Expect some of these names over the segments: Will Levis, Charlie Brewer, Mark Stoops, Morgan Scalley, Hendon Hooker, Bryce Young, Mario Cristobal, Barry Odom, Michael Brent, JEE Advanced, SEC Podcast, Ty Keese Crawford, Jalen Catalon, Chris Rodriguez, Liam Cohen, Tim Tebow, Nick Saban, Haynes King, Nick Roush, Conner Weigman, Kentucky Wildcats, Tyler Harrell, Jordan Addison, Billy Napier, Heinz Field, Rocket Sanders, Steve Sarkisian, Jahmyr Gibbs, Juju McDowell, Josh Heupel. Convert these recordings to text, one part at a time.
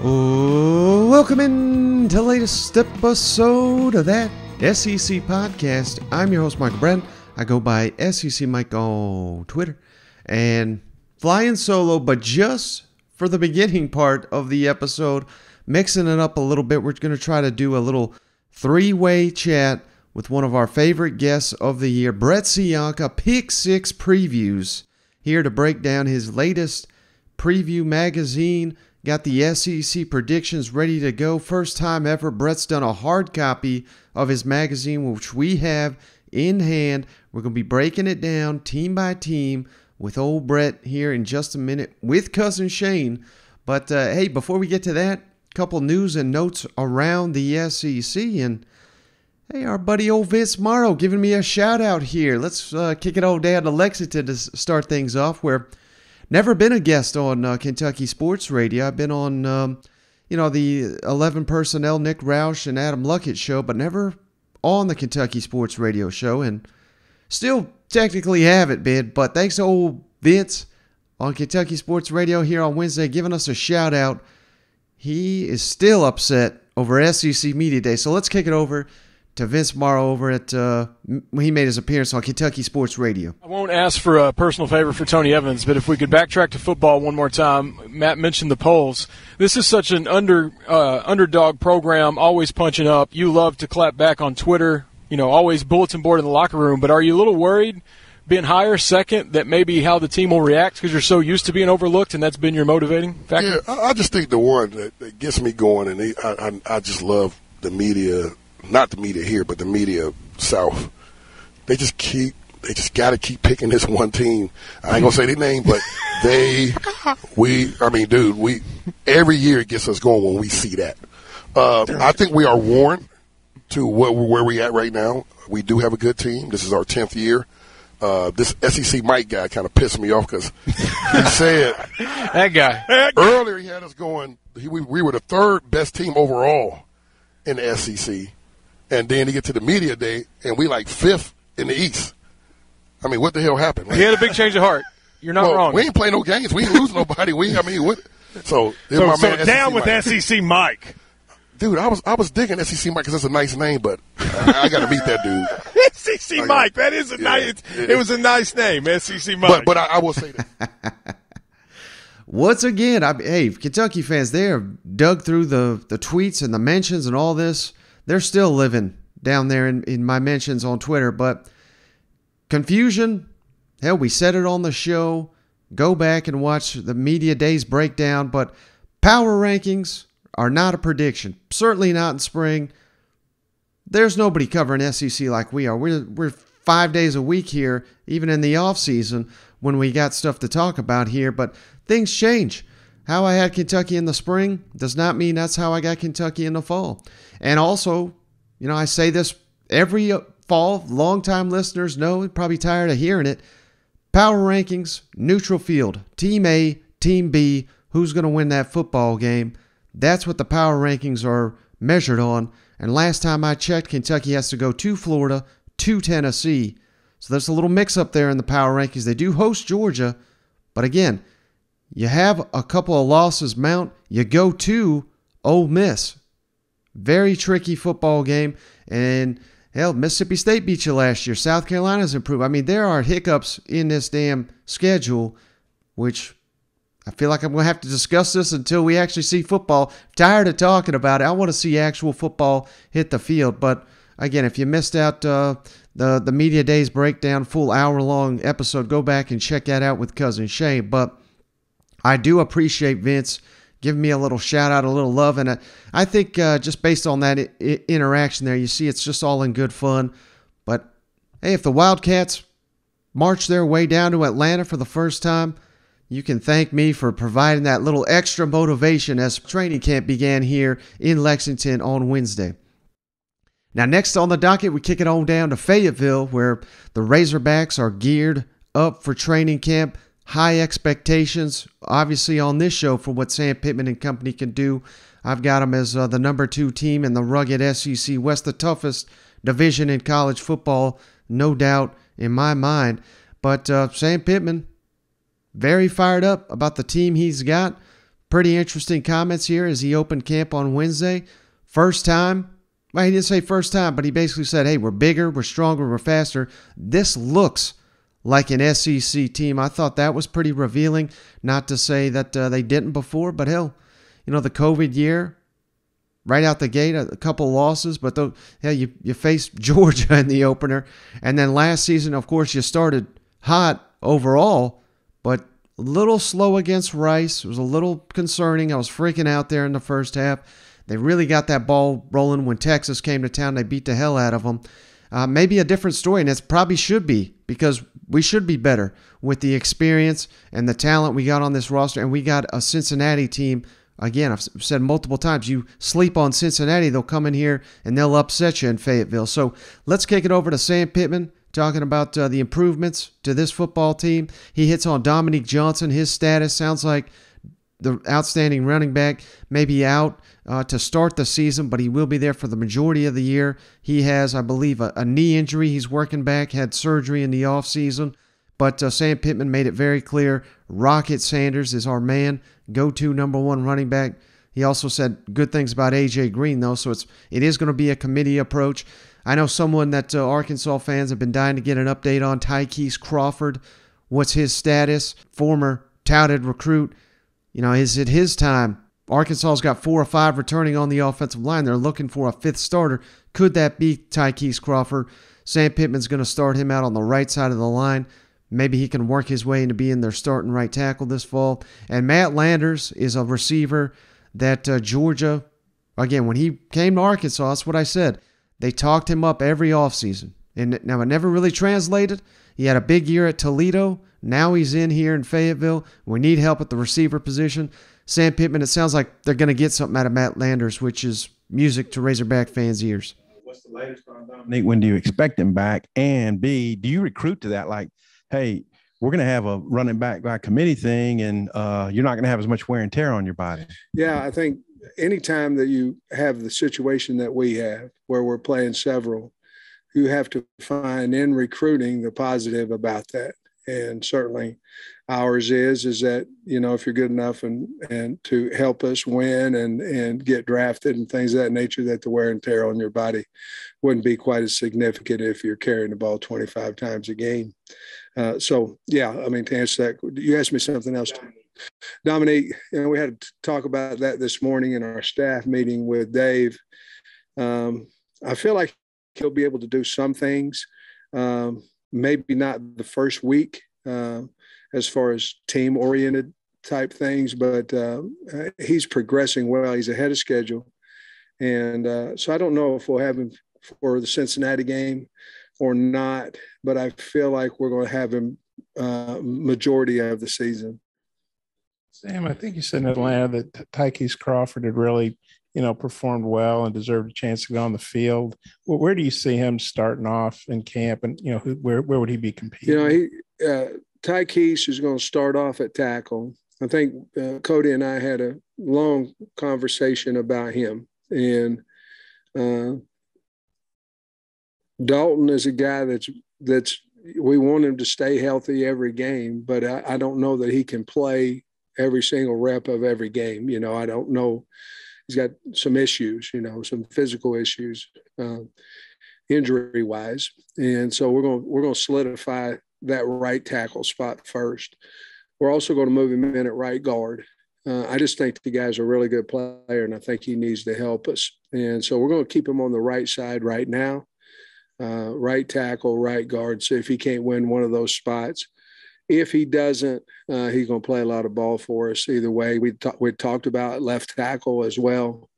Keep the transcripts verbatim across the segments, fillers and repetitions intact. Welcome in to the latest episode of that S E C podcast. I'm your host, Michael Brent. I go by S E C Mike on Twitter. And flying solo, but just for the beginning part of the episode, mixing it up a little bit, we're going to try to do a little three-way chat with one of our favorite guests of the year, Brett Cianca, Pick Six Previews, here to break down his latest preview magazine. Got the S E C predictions ready to go. First time ever, Brett's done a hard copy of his magazine, which we have in hand. We're going to be breaking it down team by team with old Brett here in just a minute with Cousin Shane. But, uh, hey, before we get to that, a couple news and notes around the S E C. And, hey, our buddy old Vince Marrow giving me a shout-out here. Let's uh, kick it old down to Lexington to start things off, where never been a guest on uh, Kentucky Sports Radio. I've been on, um, you know, the eleven Personnel, Nick Roush and Adam Luckett show, but never on the Kentucky Sports Radio show, and still technically haven't been. But thanks to old Vince on Kentucky Sports Radio here on Wednesday, giving us a shout out. He is still upset over S E C Media Day, so let's kick it over to Vince Morrow over at, uh, he made his appearance on Kentucky Sports Radio. I won't ask for a personal favor for Tony Evans, but if we could backtrack to football one more time, Matt mentioned the polls. This is such an under uh, underdog program, always punching up. You love to clap back on Twitter, you know, always bulletin board in the locker room, but are you a little worried being higher, second, that maybe how the team will react because you're so used to being overlooked and that's been your motivating factor? Yeah, I just think the one that, that gets me going, and they, I, I, I just love the media. Not the media here, but the media south. They just keep, they just got to keep picking this one team. I ain't gonna say their name, but they, we, I mean, dude, we every year it gets us going when we see that. Uh, I think we are warned to what, where we at right now. We do have a good team. This is our tenth year. Uh, this S E C Mike guy kind of pissed me off because he said that guy earlier he had us going. He, we, we were the third best team overall in the S E C. And then you get to the media day, and we like fifth in the East. I mean, what the hell happened? Like, he had a big change of heart. You're not well, wrong. We ain't playing no games. We ain't lose nobody. We, I mean, what? So, so, my so man, down S E C with Mike. S E C Mike. Dude, I was I was digging S E C Mike because that's a nice name, but I, I got to beat that dude. S E C gotta, Mike. That is a yeah, nice. Yeah. It was a nice name, S E C Mike. But, but I, I will say that. Once again, I, hey, Kentucky fans, they have dug through the the tweets and the mentions and all this. They're still living down there in, in my mentions on Twitter. But confusion, hell, we said it on the show. Go back and watch the media days breakdown. But power rankings are not a prediction, certainly not in spring. There's nobody covering S E C like we are. We're, we're five days a week here, even in the offseason when we got stuff to talk about here. But things change. How I had Kentucky in the spring does not mean that's how I got Kentucky in the fall. And also, you know, I say this every fall. Longtime listeners know, probably tired of hearing it. Power rankings, neutral field, team A, team B, who's going to win that football game. That's what the power rankings are measured on. And last time I checked, Kentucky has to go to Florida, to Tennessee. So there's a little mix up there in the power rankings. They do host Georgia, but again, you have a couple of losses mount. You go to Ole Miss. Very tricky football game. And, hell, Mississippi State beat you last year. South Carolina's improved. I mean, there are hiccups in this damn schedule, which I feel like I'm going to have to discuss this until we actually see football. Tired of talking about it. I want to see actual football hit the field. But, again, if you missed out uh, the, the Media Days breakdown, full hour-long episode, go back and check that out with Cousin Shane. But I do appreciate Vince giving me a little shout-out, a little love. And I, I think uh, just based on that I- I interaction there, you see it's just all in good fun. But, hey, if the Wildcats march their way down to Atlanta for the first time, you can thank me for providing that little extra motivation as training camp began here in Lexington on Wednesday. Now, next on the docket, we kick it on down to Fayetteville, where the Razorbacks are geared up for training camp. High expectations, obviously, on this show for what Sam Pittman and company can do. I've got them as uh, the number two team in the rugged S E C West, the toughest division in college football, no doubt in my mind. But uh, Sam Pittman, very fired up about the team he's got. pretty interesting comments here as he opened camp on Wednesday. First time, well, he didn't say first time, but he basically said, hey, we're bigger, we're stronger, we're faster. This looks like an S E C team. I thought that was pretty revealing, not to say that uh, they didn't before, but hell, you know, the COVID year, right out the gate, a couple losses, but though, yeah, you, you faced Georgia in the opener. And then last season, of course, you started hot overall, but a little slow against Rice. It was a little concerning. I was freaking out there in the first half. They really got that ball rolling when Texas came to town. They beat the hell out of them. Uh, maybe a different story, and it probably should be, because we should be better with the experience and the talent we got on this roster, and we got a Cincinnati team. Again, I've said multiple times, you sleep on Cincinnati, they'll come in here and they'll upset you in Fayetteville. So let's kick it over to Sam Pittman, talking about uh, the improvements to this football team. He hits on Dominique Johnson. His status sounds like the outstanding running back, maybe out uh, to start the season, but he will be there for the majority of the year. He has, I believe, a, a knee injury. He's working back, had surgery in the offseason. But uh, Sam Pittman made it very clear, Rocket Sanders is our man, go-to number one running back. He also said good things about A J. Green, though, so it's, it is going to be a committee approach. I know someone that uh, Arkansas fans have been dying to get an update on, Ty Keese Crawford. What's his status? Former touted recruit. You know, is it his time? Arkansas's got four or five returning on the offensive line. They're looking for a fifth starter. Could that be Ty Keese Crawford? Sam Pittman's going to start him out on the right side of the line. Maybe he can work his way into being their starting right tackle this fall. And Matt Landers is a receiver that uh, Georgia, again, when he came to Arkansas, that's what I said. They talked him up every offseason. And now it never really translated. He had a big year at Toledo. Now he's in here in Fayetteville. We need help at the receiver position. Sam Pittman, it sounds like they're going to get something out of Matt Landers, which is music to Razorback fans' ears. What's the latest on Dominique? When do you expect him back? And B, do you recruit to that? Like, hey, we're going to have a running back by committee thing, and uh, you're not going to have as much wear and tear on your body. Yeah, I think anytime that you have the situation that we have where we're playing several, you have to find in recruiting the positive about that. And certainly ours is, is that, you know, if you're good enough and, and to help us win and, and get drafted and things of that nature, that the wear and tear on your body wouldn't be quite as significant if you're carrying the ball twenty-five times a game. Uh, so, yeah, I mean, to answer that, you asked me something else, too. Dominique, you know, we had to talk about that this morning in our staff meeting with Dave. Um, I feel like he'll be able to do some things, um, maybe not the first week uh, as far as team-oriented type things, but uh, he's progressing well. He's ahead of schedule. And uh, so I don't know if we'll have him for the Cincinnati game or not, but I feel like we're going to have him uh, majority of the season. Sam, I think you said in Atlanta that Ty Keese Crawford had really, you know, performed well and deserved a chance to go on the field. Well, where do you see him starting off in camp, and, you know, who, where where would he be competing? You know, he, uh, Ty Keese is going to start off at tackle. I think uh, Cody and I had a long conversation about him, and uh, Dalton is a guy that's that's we want him to stay healthy every game, but I, I don't know that he can play every single rep of every game. You know, I don't know. He's got some issues, you know, some physical issues, uh, injury wise, and so we're going we're going to solidify that right tackle spot first. We're also going to move him in at right guard. Uh, I just think the guy's a really good player, and I think he needs to help us. And so we're going to keep him on the right side right now. Uh, right tackle, right guard. So if he can't win one of those spots, if he doesn't, uh, he's going to play a lot of ball for us either way. We ta- we talked about left tackle as well.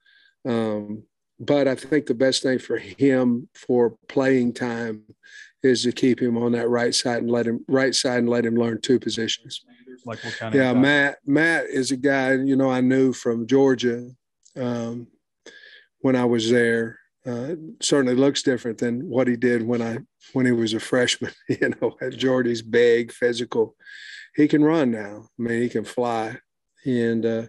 Um, but I think the best thing for him for playing time is to keep him on that right side and let him right side and let him learn two positions. Like what kind of yeah, guy? Matt, Matt is a guy, you know, I knew from Georgia um, when I was there. Uh, certainly looks different than what he did when I when he was a freshman. You know, Jordy's big, physical. He can run now. I mean, he can fly, and uh,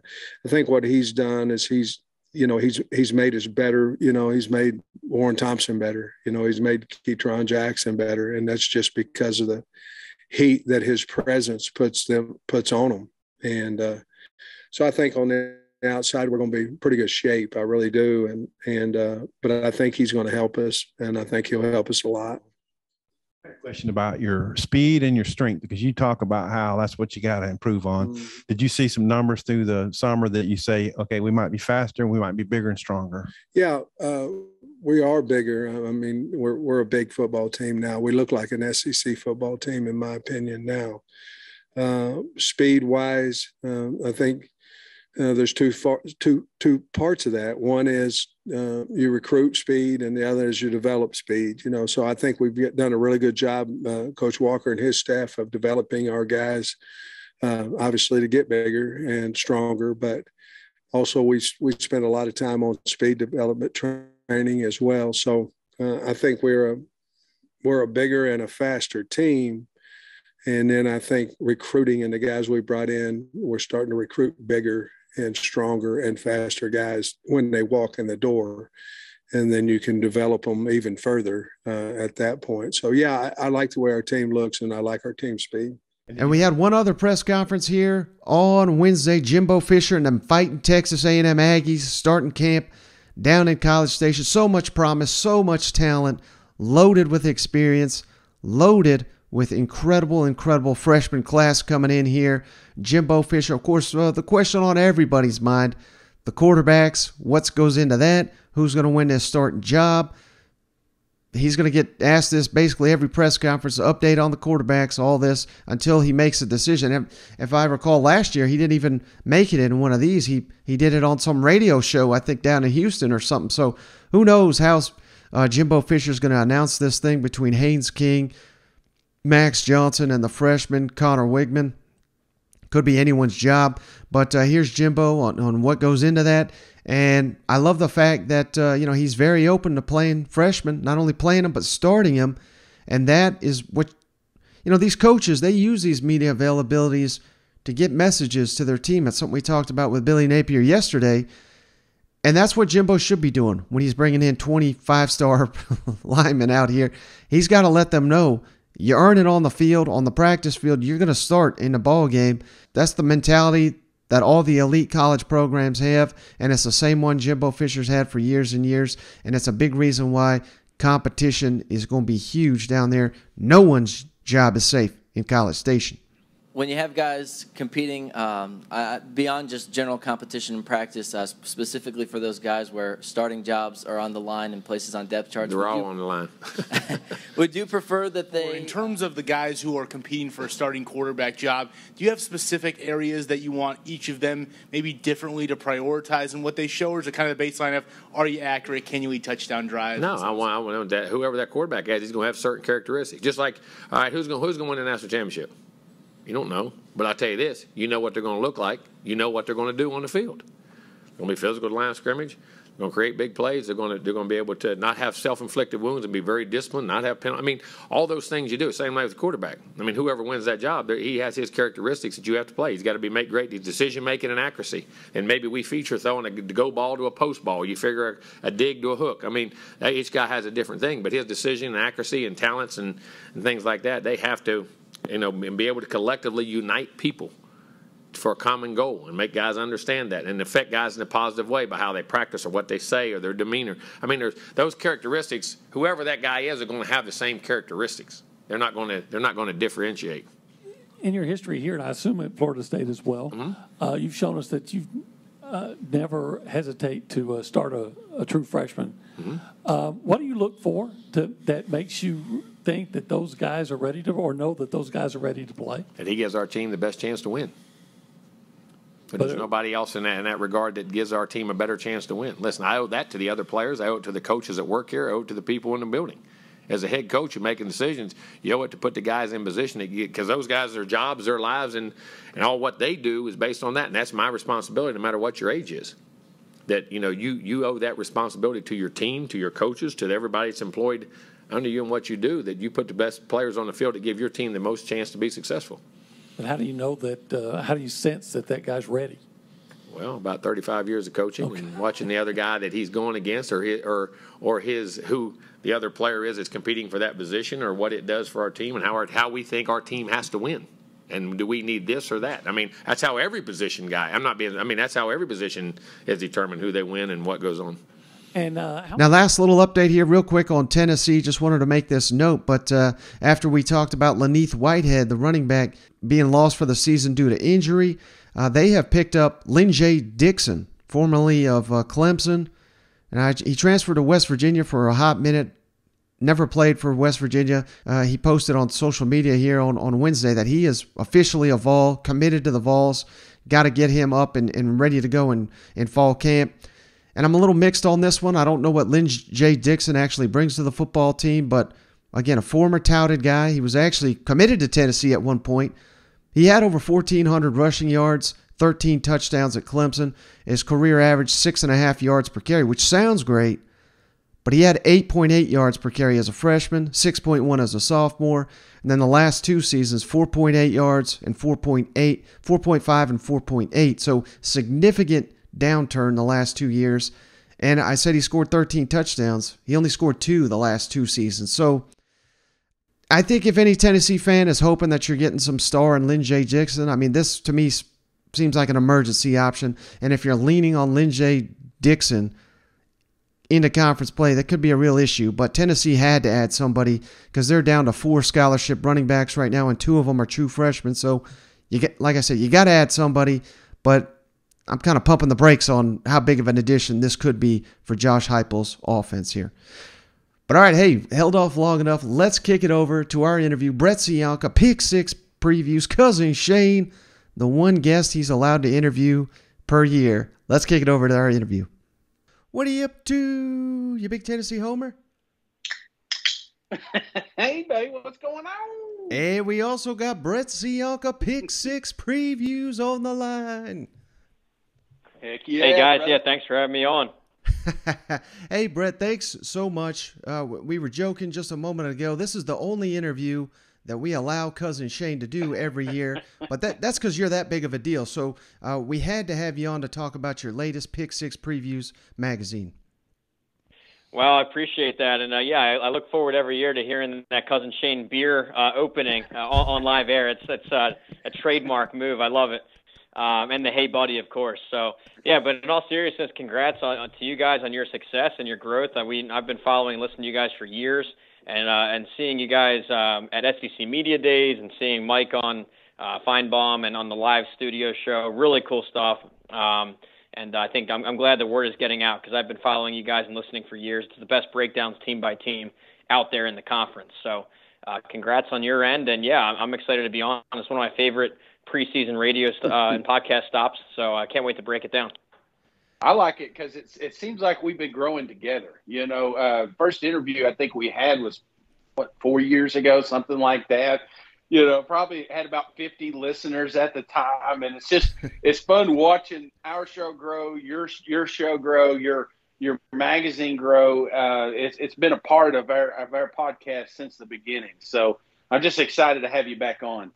I think what he's done is he's you know he's he's made us better. You know, he's made Warren Thompson better. You know, he's made Keetron Jackson better, and that's just because of the heat that his presence puts them puts on them. And uh, So I think on the outside we're going to be in pretty good shape. I really do. And, and uh, but I think he's going to help us, and I think he'll help us a lot. Question about your speed and your strength, because you talk about how that's what you got to improve on. Mm-hmm. Did you see some numbers through the summer that you say, okay, we might be faster and we might be bigger and stronger? Yeah, uh, we are bigger. I mean, we're we're a big football team now. We look like an S E C football team, in my opinion, now. Uh, speed-wise, um, I think uh, there's two, far, two, two parts of that. One is uh, you recruit speed, and the other is you develop speed. You know, so I think we've done a really good job, uh, Coach Walker and his staff, of developing our guys, uh, obviously to get bigger and stronger, but also we we spend a lot of time on speed development training as well. So uh, I think we're a, we're a bigger and a faster team. And then I think recruiting and the guys we brought in, we're starting to recruit bigger and stronger and faster guys when they walk in the door. And then you can develop them even further uh, at that point. So, yeah, I, I like the way our team looks, and I like our team speed. And we had one other press conference here on Wednesday. Jimbo Fisher and them fighting Texas A and M Aggies starting camp down in College Station. So much promise, so much talent, loaded with experience, loaded with incredible, incredible freshman class coming in here. Jimbo Fisher, of course, uh, the question on everybody's mind, the quarterbacks, what goes into that, who's going to win this starting job. He's going to get asked this basically every press conference, update on the quarterbacks, all this, until he makes a decision. And if I recall last year, he didn't even make it in one of these. He he did it on some radio show, I think, down in Houston or something. So who knows how uh, Jimbo Fisher's going to announce this thing between Haynes King, Max Johnson, and the freshman Conner Weigman. Could be anyone's job, but uh, here's Jimbo on, on what goes into that. And I love the fact that uh, you know, he's very open to playing freshmen, not only playing them but starting them. And that is what, you know, these coaches, they use these media availabilities to get messages to their team. That's something we talked about with Billy Napier yesterday. And that's what Jimbo should be doing when he's bringing in twenty-five star linemen out here. He's got to let them know, you earn it on the field, on the practice field. You're going to start in the ball game. That's the mentality that all the elite college programs have, and it's the same one Jimbo Fisher's had for years and years, and it's a big reason why competition is going to be huge down there. No one's job is safe in College Station. When you have guys competing, um, uh, beyond just general competition and practice, uh, specifically for those guys where starting jobs are on the line and places on depth charts. They're all you, on the line. Would you prefer that they... Or in terms of the guys who are competing for a starting quarterback job, do you have specific areas that you want each of them maybe differently to prioritize and what they show, or is it kind of the baseline of, are you accurate, can you lead touchdown drives? No, I want, I want that. Whoever that quarterback has, he's going to have certain characteristics. Just like, all right, who's going who's going to win the national championship? You don't know, but I'll tell you this. You know what they're going to look like. You know what they're going to do on the field. They're going to be physical to the line of scrimmage. They're going to create big plays. They're going to, they're going to be able to not have self-inflicted wounds and be very disciplined, not have penalties. I mean, all those things you do, same way with the quarterback. I mean, whoever wins that job, he has his characteristics that you have to play. He's got to be make great decision-making and accuracy. And maybe we feature throwing a go ball to a post ball. You figure a, a dig to a hook. I mean, each guy has a different thing, but his decision and accuracy and talents and, and things like that, they have to – you know, and be able to collectively unite people for a common goal and make guys understand that and affect guys in a positive way by how they practice or what they say or their demeanor. I mean, there's those characteristics. Whoever that guy is are going to have the same characteristics. They're not going to. They're not going to differentiate. In your history here, and I assume at Florida State as well, mm-hmm. uh, you've shown us that you've uh, never hesitate to uh, start a, a true freshman. Mm-hmm. uh, what do you look for to, that makes you think that those guys are ready to, or know that those guys are ready to play? And he gives our team the best chance to win. But, but there's nobody else in that, in that regard that gives our team a better chance to win. Listen, I owe that to the other players. I owe it to the coaches that work here. I owe it to the people in the building. As a head coach, you're making decisions. You owe it to put the guys in position, because those guys, their jobs, their lives, and, and all what they do is based on that. And that's my responsibility no matter what your age is. That, you know, you, you owe that responsibility to your team, to your coaches, to everybody that's employed under you and what you do, that you put the best players on the field to give your team the most chance to be successful. And how do you know that, uh, how do you sense that that guy's ready? Well, about thirty-five years of coaching, okay, and watching the other guy that he's going against, or his, or or his who the other player is that's competing for that position, or what it does for our team and how our, how we think our team has to win. and do we need this or that? I mean, that's how every position guy. I'm not being. I mean, that's how every position is determined who they win and what goes on. And uh, how now, last little update here, real quick on Tennessee. Just wanted to make this note, but uh, after we talked about Len'Neth Whitehead, the running back, being lost for the season due to injury, uh, they have picked up Lyn-J Dixon, formerly of uh, Clemson, and I, he transferred to West Virginia for a hot minute. Never played for West Virginia. Uh, he posted on social media here on, on Wednesday that he is officially a Vol, committed to the Vols. Got to get him up and, and ready to go in, in fall camp. And I'm a little mixed on this one. I don't know what Lyn-J Dixon actually brings to the football team, but again, a former touted guy. He was actually committed to Tennessee at one point. He had over fourteen hundred rushing yards, thirteen touchdowns at Clemson. His career average, six and a half yards per carry, which sounds great. But he had eight point eight yards per carry as a freshman, six point one as a sophomore, and then the last two seasons, four point eight yards and four point eight, four point five and four point eight. So significant downturn the last two years. And I said he scored thirteen touchdowns. He only scored two the last two seasons. So I think if any Tennessee fan is hoping that you're getting some star in Lyn-J Dixon, I mean, this to me seems like an emergency option. And if you're leaning on Lyn-J Dixon into conference play, that could be a real issue. But Tennessee had to add somebody because they're down to four scholarship running backs right now, and two of them are true freshmen. So, you get, like I said, you got to add somebody. But I'm kind of pumping the brakes on how big of an addition this could be for Josh Heupel's offense here. But all right, hey, held off long enough. Let's kick it over to our interview. Brett Cianca, Pick Six Previews, Cousin Shane, the one guest he's allowed to interview per year. Let's kick it over to our interview. What are you up to, you big Tennessee homer? Hey, baby, what's going on? And we also got Brett Cianca Pick Six Previews on the line. Heck yeah, hey, guys, Brett. Yeah, thanks for having me on. Hey, Brett, thanks so much. Uh, we were joking just a moment ago. This is the only interview that we allow Cousin Shane to do every year, but that that's because you're that big of a deal. So uh, we had to have you on to talk about your latest Pick Six Previews magazine. Well, I appreciate that. And uh, yeah, I, I look forward every year to hearing that Cousin Shane beer uh, opening uh, on, on live air. It's, it's uh, a trademark move. I love it. Um, and the Hey Buddy, of course. So yeah, but in all seriousness, congrats on, on, to you guys on your success and your growth. I mean, I've been following and listening to you guys for years. And uh, and seeing you guys um, at S E C Media Days and seeing Mike on uh, Feinbaum and on the live studio show, really cool stuff. Um, and I think I'm, I'm glad the word is getting out because I've been following you guys and listening for years. It's the best breakdowns team by team out there in the conference. So uh, congrats on your end. And, yeah, I'm excited to be on. It's one of my favorite preseason radio uh, and podcast stops, so I can't wait to break it down. I like it because it's. It seems like we've been growing together. You know, uh, first interview I think we had was what four years ago, something like that. You know, probably had about fifty listeners at the time, and it's just it's fun watching our show grow, your your show grow, your your magazine grow. Uh, it's it's been a part of our of our podcast since the beginning. So I'm just excited to have you back on.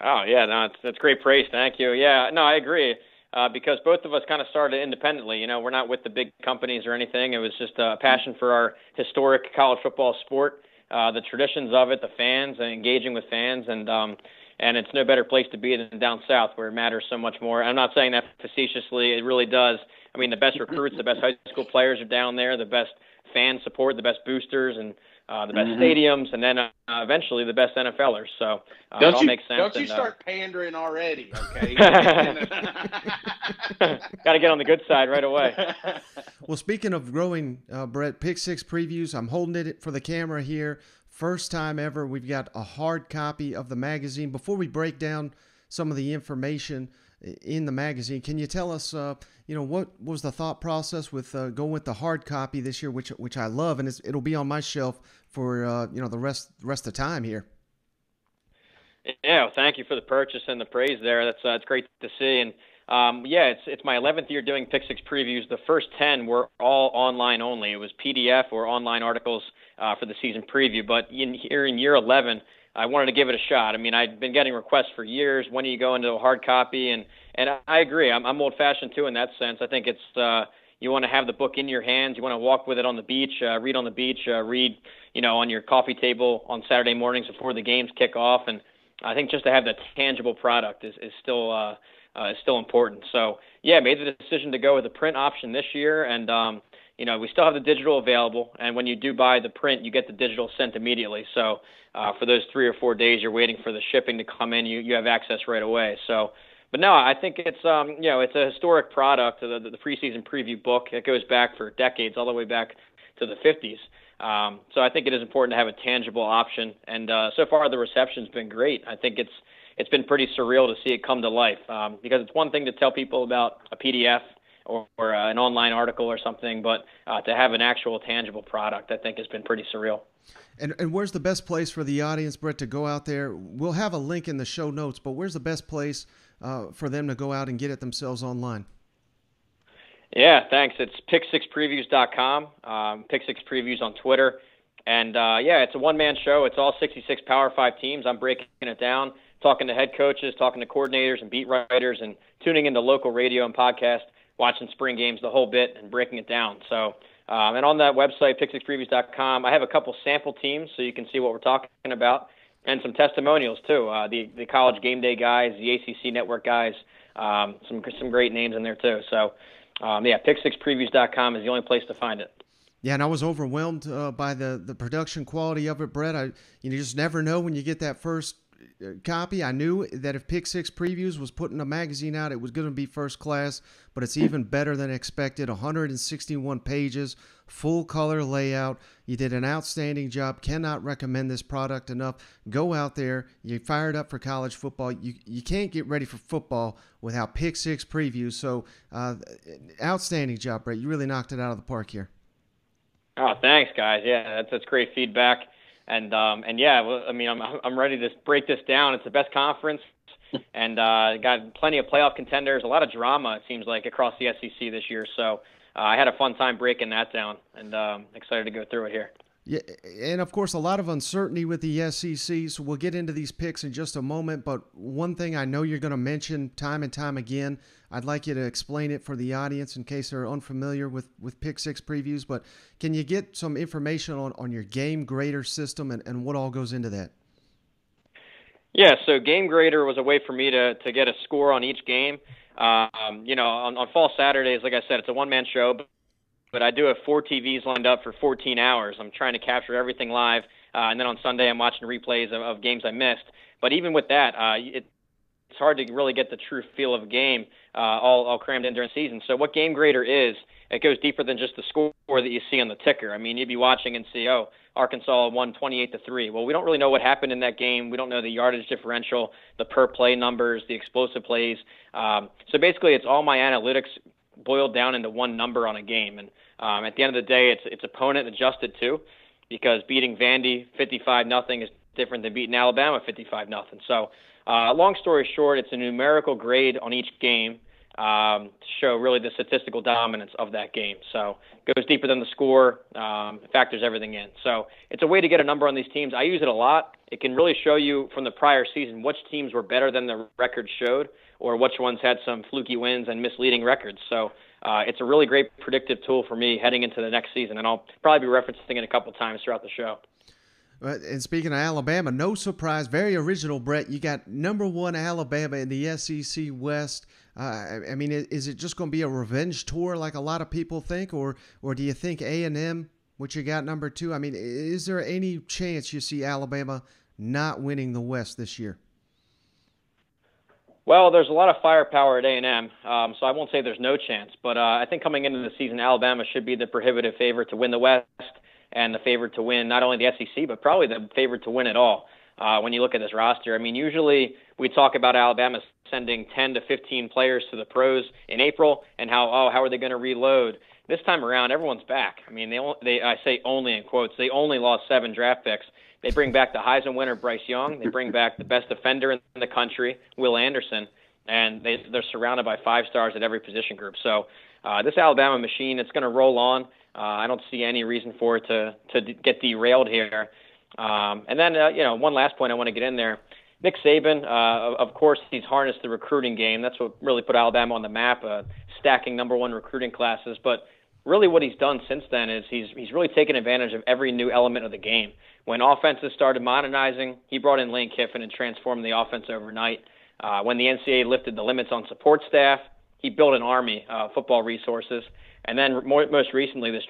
Oh yeah, no, that's, that's great praise. Thank you. Yeah, no, I agree. Uh, because both of us kind of started independently. You know, we're not with the big companies or anything. It was just a passion for our historic college football sport, uh, the traditions of it, the fans, and engaging with fans. And um, and it's no better place to be than down south where it matters so much more. I'm not saying that facetiously. It really does. I mean, the best recruits, the best high school players are down there, the best fan support, the best boosters, and uh, the best mm-hmm. stadiums, and then uh, eventually the best N F Lers. So uh, don't it all you, makes sense. Don't you and, start uh, pandering already, okay? Got to get on the good side right away. Well, speaking of growing, uh, Brett, Pick Six Previews, I'm holding it for the camera here. First time ever we've got a hard copy of the magazine. Before we break down some of the information in the magazine, can you tell us, uh, you know, what was the thought process with uh, going with the hard copy this year, which which I love, and it's, it'll be on my shelf for uh, you know the rest rest of the time here. Yeah, well, thank you for the purchase and the praise there. That's uh, it's great to see, and um, yeah, it's it's my eleventh year doing Pick Six Previews. The first ten were all online only. It was P D F or online articles uh, for the season preview, but in, here in year eleven. I wanted to give it a shot. I mean, I'd been getting requests for years. When do you go into a hard copy? And, and I agree. I'm, I'm old-fashioned, too, in that sense. I think it's uh, you want to have the book in your hands. You want to walk with it on the beach, uh, read on the beach, uh, read, you know, on your coffee table on Saturday mornings before the games kick off. And I think just to have the tangible product is, is still uh, uh, is still important. So, yeah, made the decision to go with the print option this year. And, um, you know, we still have the digital available. And when you do buy the print, you get the digital sent immediately. So uh, for those three or four days you're waiting for the shipping to come in, you, you have access right away. So, but no, I think it's, um, you know, it's a historic product, the, the preseason preview book. It goes back for decades, all the way back to the fifties. Um, so I think it is important to have a tangible option. And uh, so far, the reception's been great. I think it's it's been pretty surreal to see it come to life, um, because it's one thing to tell people about a P D F or, or uh, an online article or something, but uh, to have an actual tangible product, I think has been pretty surreal. And, and where's the best place for the audience, Brett, to go out there? We'll have a link in the show notes, but where's the best place uh, for them to go out and get it themselves online? Yeah, thanks. It's pick six previews dot com, um, pick six previews on Twitter. And, uh, yeah, it's a one-man show. It's all sixty-six Power five teams. I'm breaking it down, talking to head coaches, talking to coordinators and beat writers, and tuning into local radio and podcast, watching spring games, the whole bit, and breaking it down. So, um, and on that website, pick six previews dot com, I have a couple sample teams so you can see what we're talking about, and some testimonials, too. Uh, the, the college game day guys, the A C C network guys, um, some some great names in there, too. So, Um, yeah, pick six previews dot com is the only place to find it. Yeah, and I was overwhelmed uh, by the, the production quality of it, Brett. I, you know, you just never know when you get that first copy. I knew that if Pick six Previews was putting a magazine out, it was going to be first class, but it's even better than expected. one hundred sixty-one pages, full color layout. You did an outstanding job. Cannot recommend this product enough. Go out there. You fired up for college football. You you can't get ready for football without Pick six Previews. So uh, outstanding job, Brett. You really knocked it out of the park here. Oh, thanks, guys. Yeah, that's, that's great feedback. And, um, and yeah, well, I mean, I'm, I'm ready to break this down. It's the best conference, and uh, got plenty of playoff contenders, a lot of drama, it seems like, across the S E C this year. So uh, I had a fun time breaking that down, and um, excited to go through it here. Yeah, and, of course, a lot of uncertainty with the S E C, so we'll get into these picks in just a moment. But one thing I know you're going to mention time and time again, I'd like you to explain it for the audience in case they're unfamiliar with, with Pick six Previews. But can you get some information on, on your Game Grader system and, and what all goes into that? Yeah, so Game Grader was a way for me to, to get a score on each game. Um, you know, on, on fall Saturdays, like I said, it's a one-man show, but But I do have four T Vs lined up for fourteen hours. I'm trying to capture everything live, uh, and then on Sunday I'm watching replays of, of games I missed. But even with that, uh, it, it's hard to really get the true feel of a game uh, all, all crammed in during the season. So what Game Grader is, it goes deeper than just the score that you see on the ticker. I mean, you'd be watching and see, oh, Arkansas won twenty-eight to three. Well, we don't really know what happened in that game. We don't know the yardage differential, the per-play numbers, the explosive plays. Um, so basically it's all my analytics boiled down into one number on a game. And um, at the end of the day, it's it's opponent adjusted too, because beating Vandy fifty-five nothing is different than beating Alabama fifty-five nothing. So uh, long story short, it's a numerical grade on each game um, to show really the statistical dominance of that game. So it goes deeper than the score, um, factors everything in. So it's a way to get a number on these teams. I use it a lot. It can really show you from the prior season which teams were better than the record showed, or which ones had some fluky wins and misleading records. So uh, it's a really great predictive tool for me heading into the next season, and I'll probably be referencing it a couple times throughout the show. And speaking of Alabama, no surprise, very original, Brett. You got number one Alabama in the S E C West. Uh, I mean, is it just going to be a revenge tour like a lot of people think, or or do you think A and M, which you got number two? I mean, is there any chance you see Alabama not winning the West this year? Well, there's a lot of firepower at A and M, um, so I won't say there's no chance. But uh, I think coming into the season, Alabama should be the prohibitive favorite to win the West and the favorite to win not only the S E C, but probably the favorite to win it all uh, when you look at this roster. I mean, usually we talk about Alabama sending ten to fifteen players to the pros in April and how, oh, how are they going to reload? This time around, everyone's back. I mean, they, they I say only in quotes, they only lost seven draft picks. They bring back the Heisman winner, Bryce Young. They bring back the best defender in the country, Will Anderson. And they, they're surrounded by five stars at every position group. So uh, this Alabama machine, it's going to roll on. Uh, I don't see any reason for it to, to de- get derailed here. Um, and then, uh, you know, one last point I want to get in there. Nick Saban, uh, of course, he's harnessed the recruiting game. That's what really put Alabama on the map, uh, stacking number one recruiting classes. But really what he's done since then is he's he's really taken advantage of every new element of the game. When offenses started modernizing, he brought in Lane Kiffin and transformed the offense overnight. Uh, when the N C double A lifted the limits on support staff, he built an army of uh, football resources. And then more, most recently, this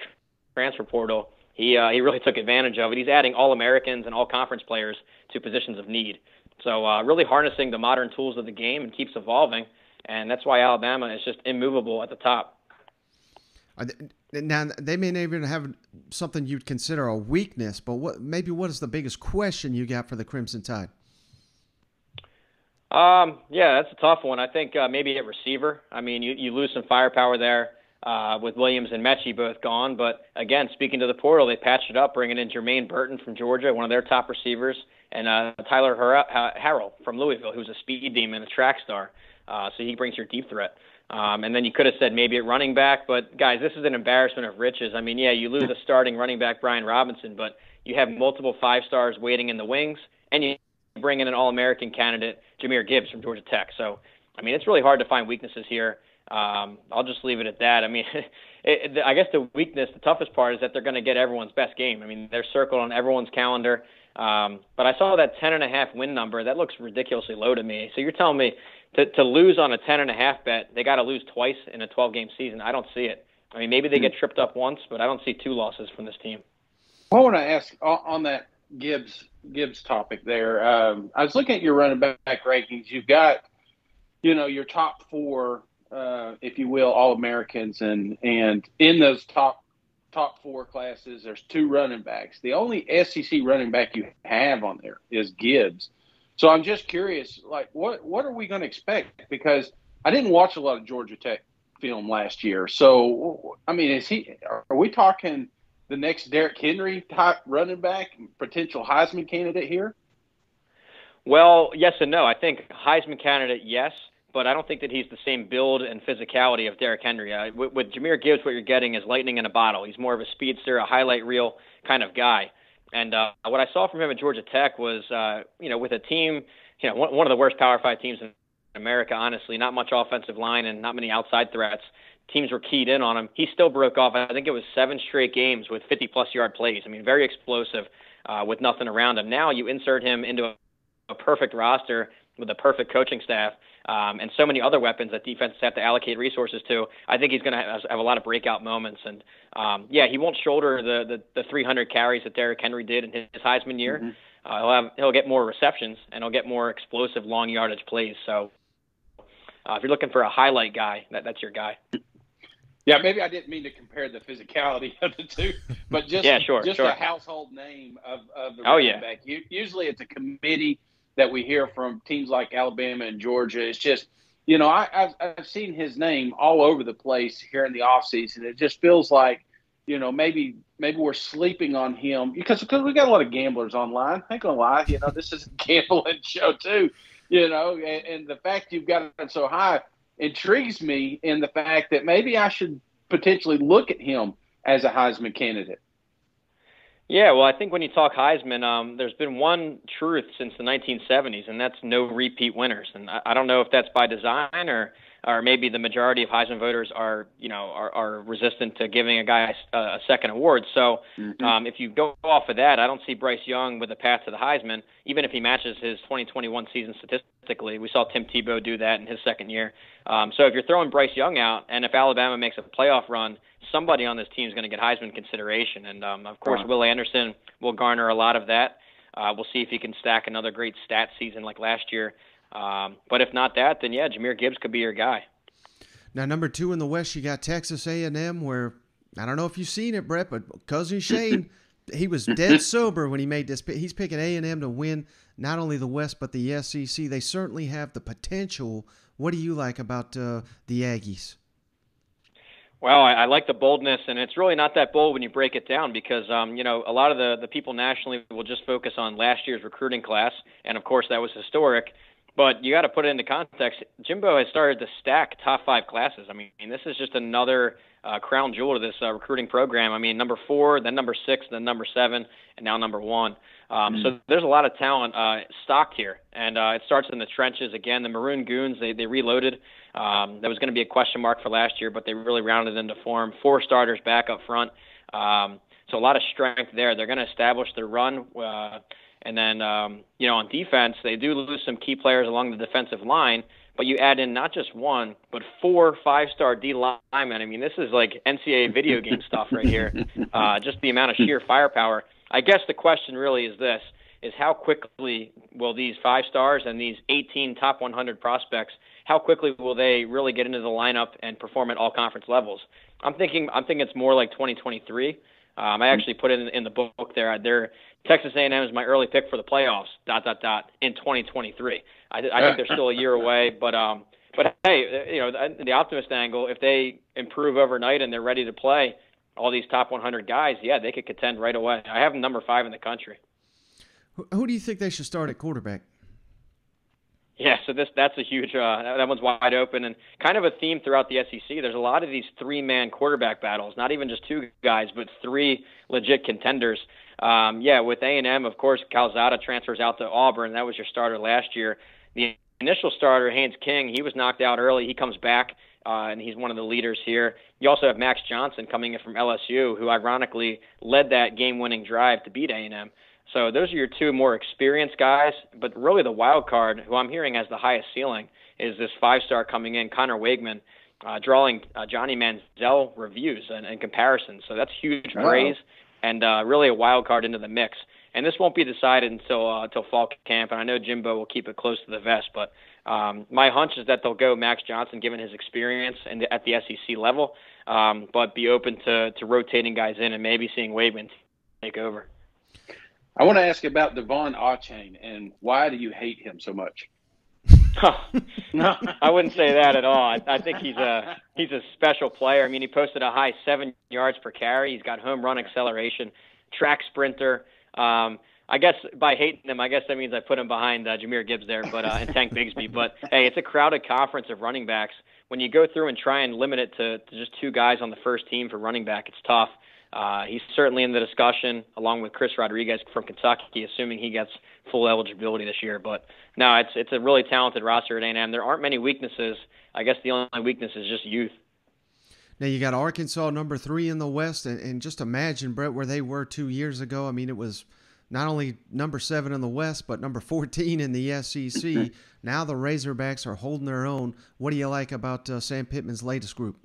transfer portal, he uh, he really took advantage of it. He's adding All-Americans and All-Conference players to positions of need. So uh, really harnessing the modern tools of the game and keeps evolving. And that's why Alabama is just immovable at the top. Now, they may not even have something you'd consider a weakness, but what maybe what is the biggest question you got for the Crimson Tide? Um, yeah, that's a tough one. I think uh, maybe at receiver. I mean, you, you lose some firepower there uh, with Williams and Mechie both gone. But, again, speaking to the portal, they patched it up, bringing in Jermaine Burton from Georgia, one of their top receivers, and uh, Tyler Harrell from Louisville, who's a speed demon, a track star. Uh, so he brings your deep threat. Um, and then you could have said maybe at running back, but guys, this is an embarrassment of riches. I mean, yeah, you lose a starting running back, Brian Robinson, but you have multiple five stars waiting in the wings, and you bring in an All-American candidate, Jahmyr Gibbs from Georgia Tech. So, I mean, it's really hard to find weaknesses here. Um, I'll just leave it at that. I mean, it, I guess the weakness, the toughest part is that they're going to get everyone's best game. I mean, they're circled on everyone's calendar. Um, but I saw that ten and a half win number. That looks ridiculously low to me. So you're telling me to, to lose on a ten and a half bet, they got to lose twice in a twelve game season. I don't see it. I mean, maybe they get tripped up once, but I don't see two losses from this team. I want to ask on that Gibbs Gibbs topic there. Um, I was looking at your running back rankings. You've got, you know, your top four, uh, if you will, All-Americans, and and in those top top four classes, there's two running backs. The only S E C running back you have on there is Gibbs. So I'm just curious, like, what, what are we going to expect? Because I didn't watch a lot of Georgia Tech film last year. So, I mean, is he, are we talking the next Derrick Henry type running back, potential Heisman candidate here? Well, yes and no. I think Heisman candidate, yes. But I don't think that he's the same build and physicality of Derrick Henry. Uh, with, with Jahmyr Gibbs, what you're getting is lightning in a bottle. He's more of a speedster, a highlight reel kind of guy. And uh, what I saw from him at Georgia Tech was, uh, you know, with a team, you know, one, one of the worst Power Five teams in America, honestly, not much offensive line and not many outside threats. Teams were keyed in on him. He still broke off, I think it was seven straight games with fifty-plus yard plays. I mean, very explosive uh, with nothing around him. Now you insert him into a, a perfect roster with a perfect coaching staff, um, and so many other weapons that defenses have to allocate resources to. I think he's going to have, have a lot of breakout moments. And, um, yeah, he won't shoulder the, the, the three hundred carries that Derrick Henry did in his Heisman year. Mm-hmm. Uh, he'll have, he'll get more receptions, and he'll get more explosive long yardage plays. So uh, if you're looking for a highlight guy, that, that's your guy. Yeah, maybe I didn't mean to compare the physicality of the two, but just, yeah, sure, just sure. a household name of, of the oh, running yeah. back. You, usually it's a committee that we hear from teams like Alabama and Georgia. It's just, you know, I, I've, I've seen his name all over the place here in the offseason. It just feels like, you know, maybe maybe we're sleeping on him because, because we got a lot of gamblers online. I ain't going to lie. You know, this is a gambling show too, you know, and, and the fact you've got him so high intrigues me in the fact that maybe I should potentially look at him as a Heisman candidate. Yeah, well, I think when you talk Heisman, um, there's been one truth since the nineteen seventies, and that's no repeat winners. And I, I don't know if that's by design or, or maybe the majority of Heisman voters are, you know, are, are resistant to giving a guy a, a second award. So mm-hmm. um, if you go off of that, I don't see Bryce Young with a path to the Heisman, even if he matches his twenty twenty-one season statistically. We saw Tim Tebow do that in his second year. Um, so if you're throwing Bryce Young out, and if Alabama makes a playoff run, somebody on this team is going to get Heisman consideration. And, um, of course, wow. Will Anderson will garner a lot of that. Uh, we'll see if he can stack another great stat season like last year. Um, but if not that, then, yeah, Jahmyr Gibbs could be your guy. Now, number two in the West, you got Texas A and M, where I don't know if you've seen it, Brett, but Cousin Shane, he was dead sober when he made this pick. He's picking A and M to win not only the West but the S E C. They certainly have the potential. What do you like about uh, the Aggies? Well, I, I like the boldness, and it's really not that bold when you break it down because, um, you know, a lot of the, the people nationally will just focus on last year's recruiting class, and, of course, that was historic. But you got to put it into context. Jimbo has started to stack top five classes. I mean, this is just another uh, crown jewel to this uh, recruiting program. I mean, number four, then number six, then number seven, and now number one. Um, mm-hmm. So there's a lot of talent uh, stocked here, and uh, it starts in the trenches. Again, the Maroon Goons, they, they reloaded. Um, that was going to be a question mark for last year, but they really rounded into form. Four starters back up front. Um, so a lot of strength there. They're going to establish their run. Uh, And then, um, you know, on defense, they do lose some key players along the defensive line, but you add in not just one, but four five-star D linemen. I mean, this is like N C double A video game stuff right here, uh, just the amount of sheer firepower. I guess the question really is this, is how quickly will these five stars and these eighteen top one hundred prospects, how quickly will they really get into the lineup and perform at all conference levels? I'm thinking, I'm thinking it's more like twenty twenty-three. Um, I actually put it in, in the book there. They're, Texas A and M is my early pick for the playoffs, dot, dot, dot, in twenty twenty-three. I, I think they're still a year away. But, um, but hey, you know, the, the optimist angle, if they improve overnight and they're ready to play all these top one hundred guys, yeah, they could contend right away. I have them number five in the country. Who, who do you think they should start at quarterback? Yeah, so this that's a huge uh, – that one's wide open and kind of a theme throughout the S E C. There's a lot of these three-man quarterback battles, not even just two guys, but three legit contenders. Um, yeah, with A and M, of course, Calzada transfers out to Auburn. That was your starter last year. The initial starter, Haynes King, he was knocked out early. He comes back, uh, and he's one of the leaders here. You also have Max Johnson coming in from L S U, who ironically led that game-winning drive to beat A and M. So those are your two more experienced guys, but really the wild card, who I'm hearing has the highest ceiling, is this five-star coming in, Conner Weigman, uh, drawing uh, Johnny Manziel reviews and, and comparisons. So that's huge praise and uh, really a wild card into the mix. And this won't be decided until uh, until fall camp, and I know Jimbo will keep it close to the vest, but um, my hunch is that they'll go Max Johnson, given his experience in the, at the S E C level, um, but be open to, to rotating guys in and maybe seeing Weigman take over. I want to ask about Devon Achane, and why do you hate him so much? No, I wouldn't say that at all. I, I think he's a he's a special player. I mean, he posted a high seven yards per carry. He's got home run acceleration, track sprinter. Um, I guess by hating him, I guess that means I put him behind uh, Jahmyr Gibbs there, but uh, and Tank Bigsby. But hey, it's a crowded conference of running backs. When you go through and try and limit it to, to just two guys on the first team for running back, it's tough. Uh, he's certainly in the discussion, along with Chris Rodriguez from Kentucky, assuming he gets full eligibility this year. But no, it's it's a really talented roster at A and M. There aren't many weaknesses. I guess the only weakness is just youth. Now you got Arkansas, number three in the West, and, and just imagine, Brett, where they were two years ago. I mean, it was not only number seven in the West, but number fourteen in the S E C. Now the Razorbacks are holding their own. What do you like about uh, Sam Pittman's latest group?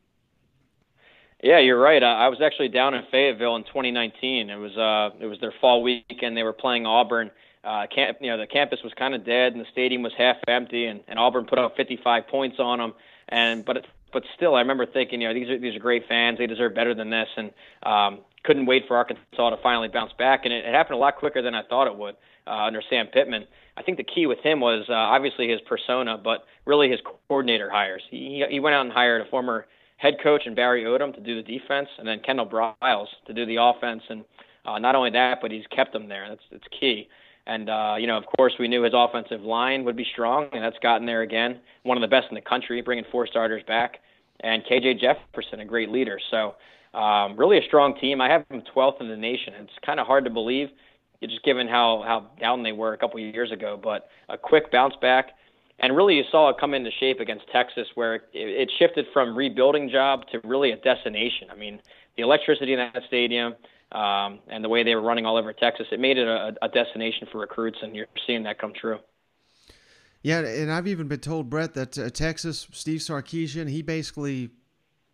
Yeah, you're right. I, I was actually down in Fayetteville in twenty nineteen. It was uh, it was their fall weekend. They were playing Auburn. Uh, camp, you know, the campus was kind of dead, and the stadium was half empty. And, and Auburn put up fifty-five points on them. And but it, but still, I remember thinking, you know, these are these are great fans. They deserve better than this. And um, couldn't wait for Arkansas to finally bounce back. And it, it happened a lot quicker than I thought it would uh, under Sam Pittman. I think the key with him was uh, obviously his persona, but really his coordinator hires. He he went out and hired a former head coach and Barry Odom to do the defense, and then Kendall Briles to do the offense. And uh, not only that, but he's kept them there. That's it's key. And, uh, you know, of course, we knew his offensive line would be strong, and that's gotten there again. One of the best in the country, bringing four starters back. And K J. Jefferson, a great leader. So um, really a strong team. I have them twelfth in the nation. It's kind of hard to believe, just given how, how down they were a couple of years ago. But a quick bounce back. And really you saw it come into shape against Texas, where it, it shifted from rebuilding job to really a destination. I mean, the electricity in that stadium um, and the way they were running all over Texas, it made it a, a destination for recruits, and you're seeing that come true. Yeah, and I've even been told, Brett, that uh, Texas, Steve Sarkisian, he basically,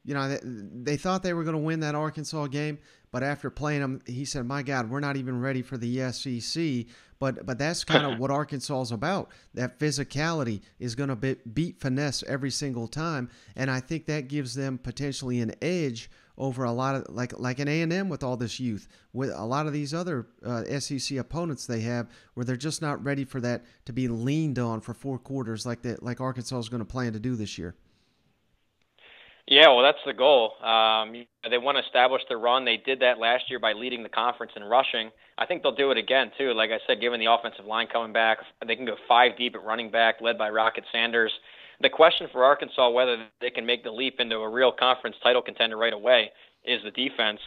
you know, they, they thought they were going to win that Arkansas game, but after playing them, he said, my God, we're not even ready for the S E C. But but that's kind of what Arkansas is about. That physicality is going to be, beat finesse every single time, and I think that gives them potentially an edge over a lot of like like an A and M with all this youth, with a lot of these other uh, S E C opponents they have, where they're just not ready for that to be leaned on for four quarters like that like Arkansas is going to plan to do this year. Yeah, well, that's the goal. Um, they want to establish their run. They did that last year by leading the conference in rushing. I think they'll do it again, too. Like I said, given the offensive line coming back, they can go five deep at running back, led by Rocket Sanders. The question for Arkansas, whether they can make the leap into a real conference title contender right away, is the defense.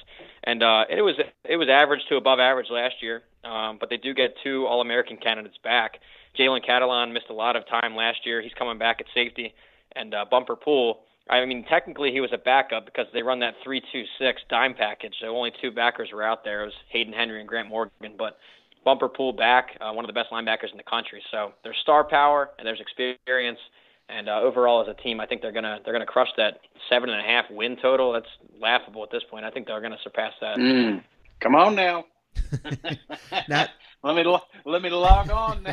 And uh, it was it was average to above average last year, um, but they do get two All-American candidates back. Jalen Catalon missed a lot of time last year. He's coming back at safety. And uh, Bumper Poole, I mean, technically he was a backup because they run that three two six dime package. So only two backers were out there. It was Hayden Henry and Grant Morgan, but Bumper Poole back, uh, one of the best linebackers in the country. So there's star power and there's experience, and uh, overall as a team, I think they're gonna they're gonna crush that seven and a half win total. That's laughable at this point. I think they're gonna surpass that. Mm. Come on now. Not- Let me let me log on.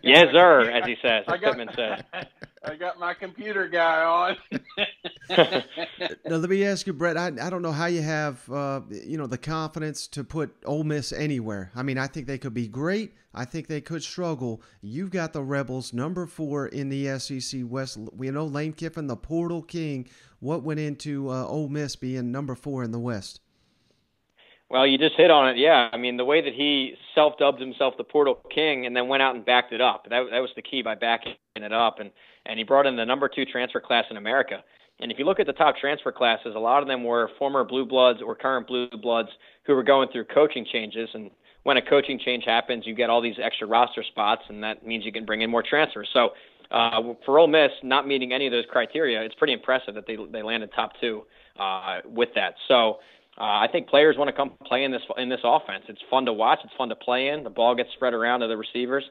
Yes, sir, as he says, as Pittman says. I got my computer guy on. Now, let me ask you, Brett, I, I don't know how you have, uh, you know, the confidence to put Ole Miss anywhere. I mean, I think they could be great. I think they could struggle. You've got the Rebels, number four in the S E C West. We know Lane Kiffin, the Portal King. What went into uh, Ole Miss being number four in the West? Well, you just hit on it, yeah. I mean, the way that he self-dubbed himself the Portal King and then went out and backed it up, that that was the key by backing it up. And, and he brought in the number two transfer class in America. And if you look at the top transfer classes, a lot of them were former Blue Bloods or current Blue Bloods who were going through coaching changes. And when a coaching change happens, you get all these extra roster spots, and that means you can bring in more transfers. So uh, for Ole Miss, not meeting any of those criteria, it's pretty impressive that they, they landed top two uh, with that. So... Uh, I think players want to come play in this in this offense. It's fun to watch. It's fun to play in. The ball gets spread around to the receivers,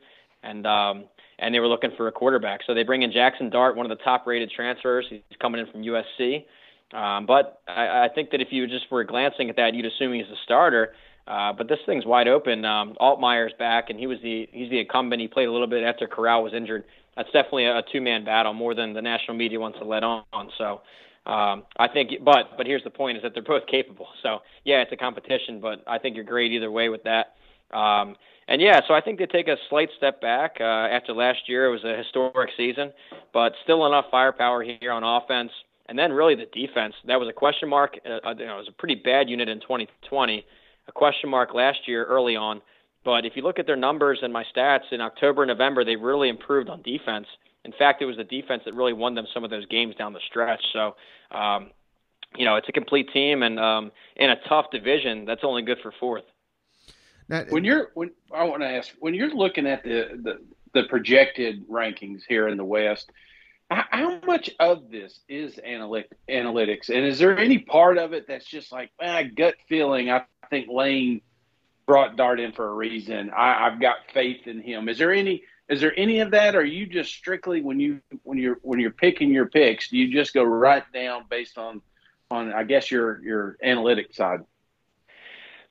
and um, and they were looking for a quarterback. So they bring in Jackson Dart, one of the top-rated transfers. He's coming in from U S C. Um, but I, I think that if you just were glancing at that, you'd assume he's the starter. Uh, but this thing's wide open. Um, Altmaier's back, and he was the he's the incumbent. He played a little bit after Corral was injured. That's definitely a two-man battle, more than the national media wants to let on. So. Um, I think, but, but here's the point is that they're both capable. So yeah, it's a competition, but I think you're great either way with that. Um, and yeah, so I think they take a slight step back, uh, after last year, it was a historic season, but still enough firepower here on offense. And then really the defense, that was a question mark. Uh, you know, it was a pretty bad unit in twenty twenty, a question mark last year early on. But if you look at their numbers and my stats in October, November, they really improved on defense. In fact, it was the defense that really won them some of those games down the stretch. So, um, you know, it's a complete team, and um, in a tough division, that's only good for fourth. Now, when you're, when I want to ask, when you're looking at the, the the projected rankings here in the West, how much of this is analytic, analytics, and is there any part of it that's just like ah, gut feeling? I think Lane brought Dart in for a reason. I, I've got faith in him. Is there any? Is there any of that, or are you just strictly when you when you're when you're picking your picks, do you just go right down based on, on I guess your your analytic side?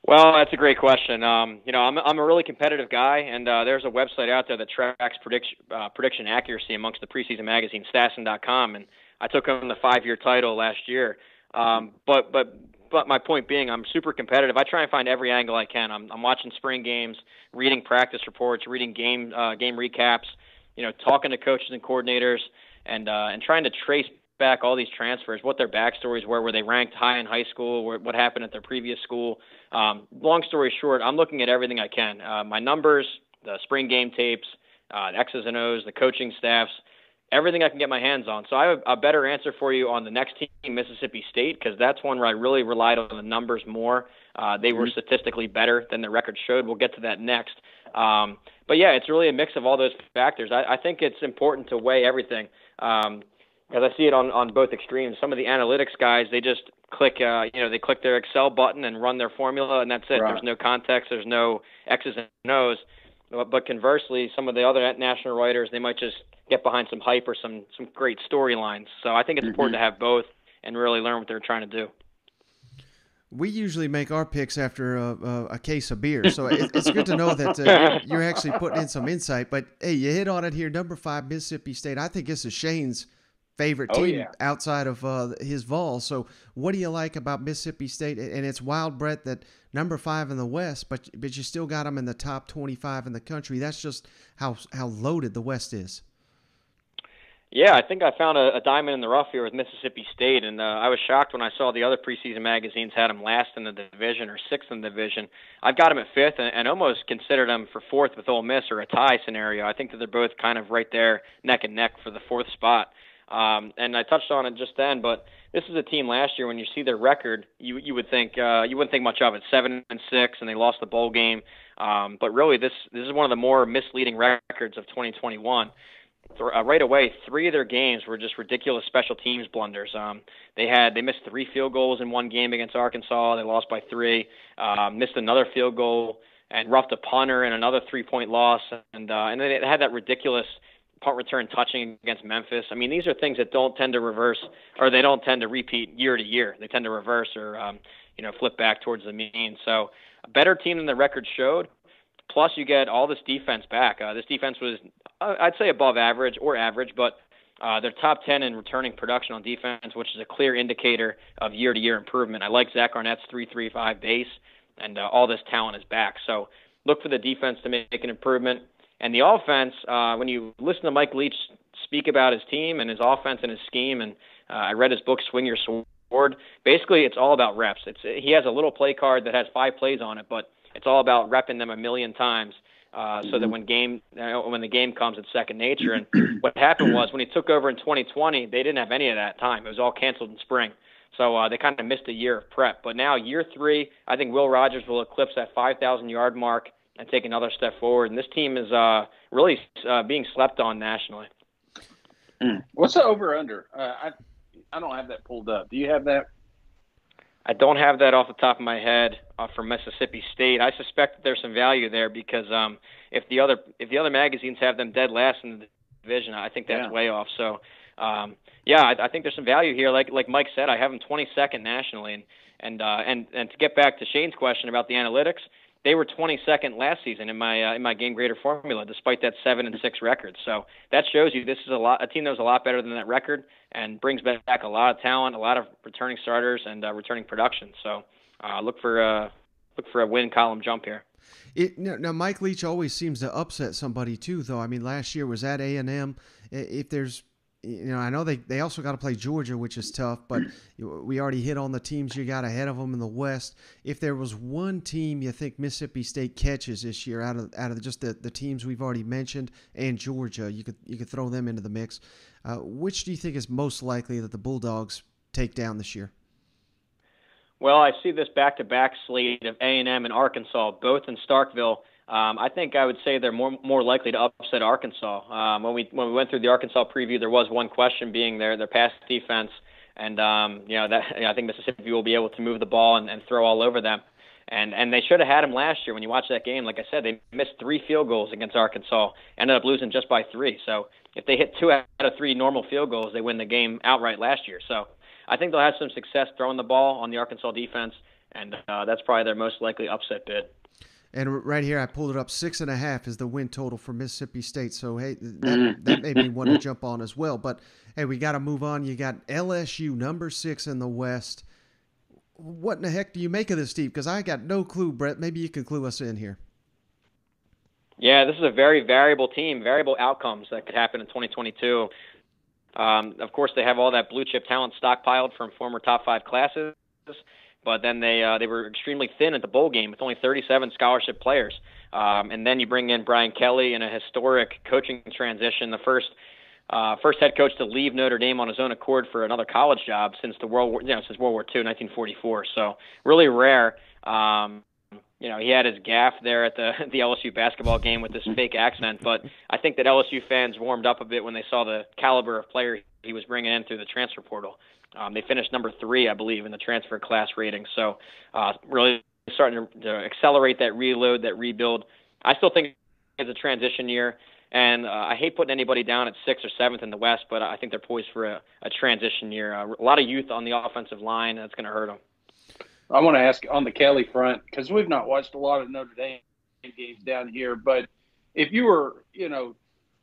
Well, that's a great question. Um, you know, I'm I'm a really competitive guy, and uh, there's a website out there that tracks prediction uh, prediction accuracy amongst the preseason magazine, Stassen dot com, and I took on the five-year title last year. Um, but but. But my point being, I'm super competitive. I try and find every angle I can. I'm, I'm watching spring games, reading practice reports, reading game uh, game recaps, you know, talking to coaches and coordinators, and uh, and trying to trace back all these transfers, what their backstories were, were they ranked high in high school, where, what happened at their previous school. Um, long story short, I'm looking at everything I can. Uh, my numbers, the spring game tapes, uh, the X's and O's, the coaching staffs. Everything I can get my hands on. So I have a better answer for you on the next team, Mississippi State, because that's one where I really relied on the numbers more. Uh, they were statistically better than the record showed. We'll get to that next. Um, but, yeah, it's really a mix of all those factors. I, I think it's important to weigh everything. Um, as I see it on, on both extremes, some of the analytics guys, they just click, uh, you know, they click their Excel button and run their formula, and that's it. Right. There's no context. There's no X's and O's. But conversely, some of the other national writers, they might just get behind some hype or some some great storylines. So I think it's important mm-hmm. to have both and really learn what they're trying to do. We usually make our picks after a, a, a case of beer. So it, it's good to know that uh, you're actually putting in some insight. But, hey, you hit on it here. Number five, Mississippi State. I think this is Shane's favorite team oh, yeah. outside of uh, his Vols. So what do you like about Mississippi State? And it's wild, Brett, that number five in the West, but but you still got them in the top twenty-five in the country. That's just how how loaded the West is. Yeah, I think I found a, a diamond in the rough here with Mississippi State, and uh, I was shocked when I saw the other preseason magazines had him last in the division or sixth in the division. I've got him at fifth and, and almost considered him for fourth with Ole Miss or a tie scenario. I think that they're both kind of right there neck and neck for the fourth spot. Um, and I touched on it just then, but this is a team last year, when you see their record, you you would think uh, you wouldn't think much of it. Seven and six, and they lost the bowl game. Um, but really, this this is one of the more misleading records of twenty twenty-one. Uh, right away, three of their games were just ridiculous special teams blunders. Um, they had they missed three field goals in one game against Arkansas. They lost by three. Uh, missed another field goal and roughed a punter in another three-point loss. And uh, and then they had that ridiculous punt return touching against Memphis. I mean, these are things that don't tend to reverse, or they don't tend to repeat year to year. They tend to reverse or um, you know flip back towards the mean. So a better team than the record showed. Plus, you get all this defense back. Uh, this defense was, uh, I'd say, above average or average, but uh, they're top ten in returning production on defense, which is a clear indicator of year-to-year improvement. I like Zach Arnett's three three five base, and uh, all this talent is back. So look for the defense to make an improvement. And the offense, uh, when you listen to Mike Leach speak about his team and his offense and his scheme, and uh, I read his book, Swing Your Sword, basically it's all about reps. It's he has a little play card that has five plays on it, but it's all about repping them a million times, uh, so that when game uh, when the game comes, it's second nature. And what happened was, when he took over in twenty twenty, they didn't have any of that time. It was all canceled in spring. So uh, they kind of missed a year of prep. But now year three, I think Will Rogers will eclipse that five thousand yard mark and take another step forward. And this team is uh, really uh, being slept on nationally. What's the over-under? Uh, I, I don't have that pulled up. Do you have that? I don't have that off the top of my head uh, from Mississippi State. I suspect that there's some value there because um, if the other if the other magazines have them dead last in the division, I think that's yeah. way off. So, um, yeah, I, I think there's some value here. Like like Mike said, I have them twenty-second nationally, and and uh, and and to get back to Shane's question about the analytics, they were twenty-second last season in my uh, in my game grader formula, despite that seven and six record. So that shows you this is a lot a team that was a lot better than that record and brings back a lot of talent, a lot of returning starters, and uh, returning production. So uh, look for uh, look for a win column jump here. It, now Mike Leach always seems to upset somebody too, though. I mean, last year was at A and M. If there's You know, I know they, they also got to play Georgia, which is tough, but we already hit on the teams you got ahead of them in the West. If there was one team you think Mississippi State catches this year out of out of just the, the teams we've already mentioned and Georgia, you could you could throw them into the mix. Uh, which do you think is most likely that the Bulldogs take down this year? Well, I see this back-to-back slate of A and M and Arkansas, both in Starkville. Um, I think I would say they're more more likely to upset Arkansas. Um, when we when we went through the Arkansas preview, there was one question being their their pass defense, and um, you know that you know, I think Mississippi will be able to move the ball and, and throw all over them, and and they should have had them last year. When you watch that game, like I said, they missed three field goals against Arkansas, ended up losing just by three. So if they hit two out of three normal field goals, they win the game outright last year. So I think they'll have some success throwing the ball on the Arkansas defense, and uh, that's probably their most likely upset bid. And right here, I pulled it up. Six and a half is the win total for Mississippi State. So, hey, that, that made me want to jump on as well. But, hey, we got to move on. You got L S U, number six in the West. What in the heck do you make of this, Steve? Because I got no clue, Brett. Maybe you can clue us in here. Yeah, this is a very variable team, variable outcomes that could happen in twenty twenty-two. Um, of course, they have all that blue-chip talent stockpiled from former top-five classes. But then they uh, they were extremely thin at the bowl game with only thirty-seven scholarship players. Um, and then you bring in Brian Kelly in a historic coaching transition, the first uh, first head coach to leave Notre Dame on his own accord for another college job since the World War, you know, since World War Two, nineteen forty-four. So really rare. Um, you know, he had his gaffe there at the the L S U basketball game with this fake accent. But I think that L S U fans warmed up a bit when they saw the caliber of player he was bringing in through the transfer portal. Um, they finished number three, I believe, in the transfer class rating. So uh, really starting to, to accelerate that reload, that rebuild. I still think it's a transition year, and uh, I hate putting anybody down at sixth or seventh in the West, but I think they're poised for a, a transition year. Uh, a lot of youth on the offensive line, that's going to hurt them. I want to ask on the Kelly front, because we've not watched a lot of Notre Dame games down here, but if you were, you know,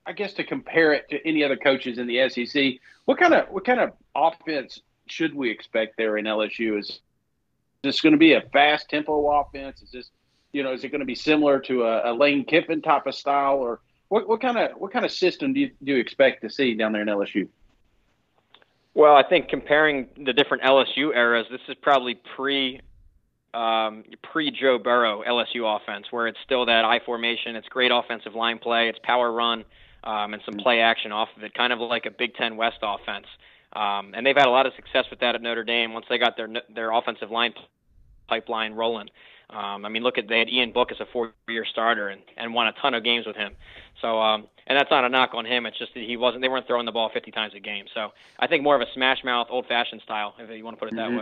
I guess to compare it to any other coaches in the S E C, what kind of what kind of offense should we expect there in L S U? Is this going to be a fast tempo offense? Is this, you know, is it going to be similar to a, a Lane Kiffin type of style, or What, what kind of what kind of system do you, do you expect to see down there in L S U? Well, I think comparing the different L S U eras, this is probably pre um, pre Joe Burrow L S U offense, where it's still that I formation. It's great offensive line play. It's power run um, and some play action off of it, kind of like a Big Ten West offense. Um, and they've had a lot of success with that at Notre Dame once they got their their offensive line pipeline rolling. Um, I mean, look at they had Ian Book as a four-year starter and, and won a ton of games with him. So, um, and that's not a knock on him. It's just that he wasn't. They weren't throwing the ball fifty times a game. So, I think more of a smash mouth, old-fashioned style, if you want to put it that mm-hmm.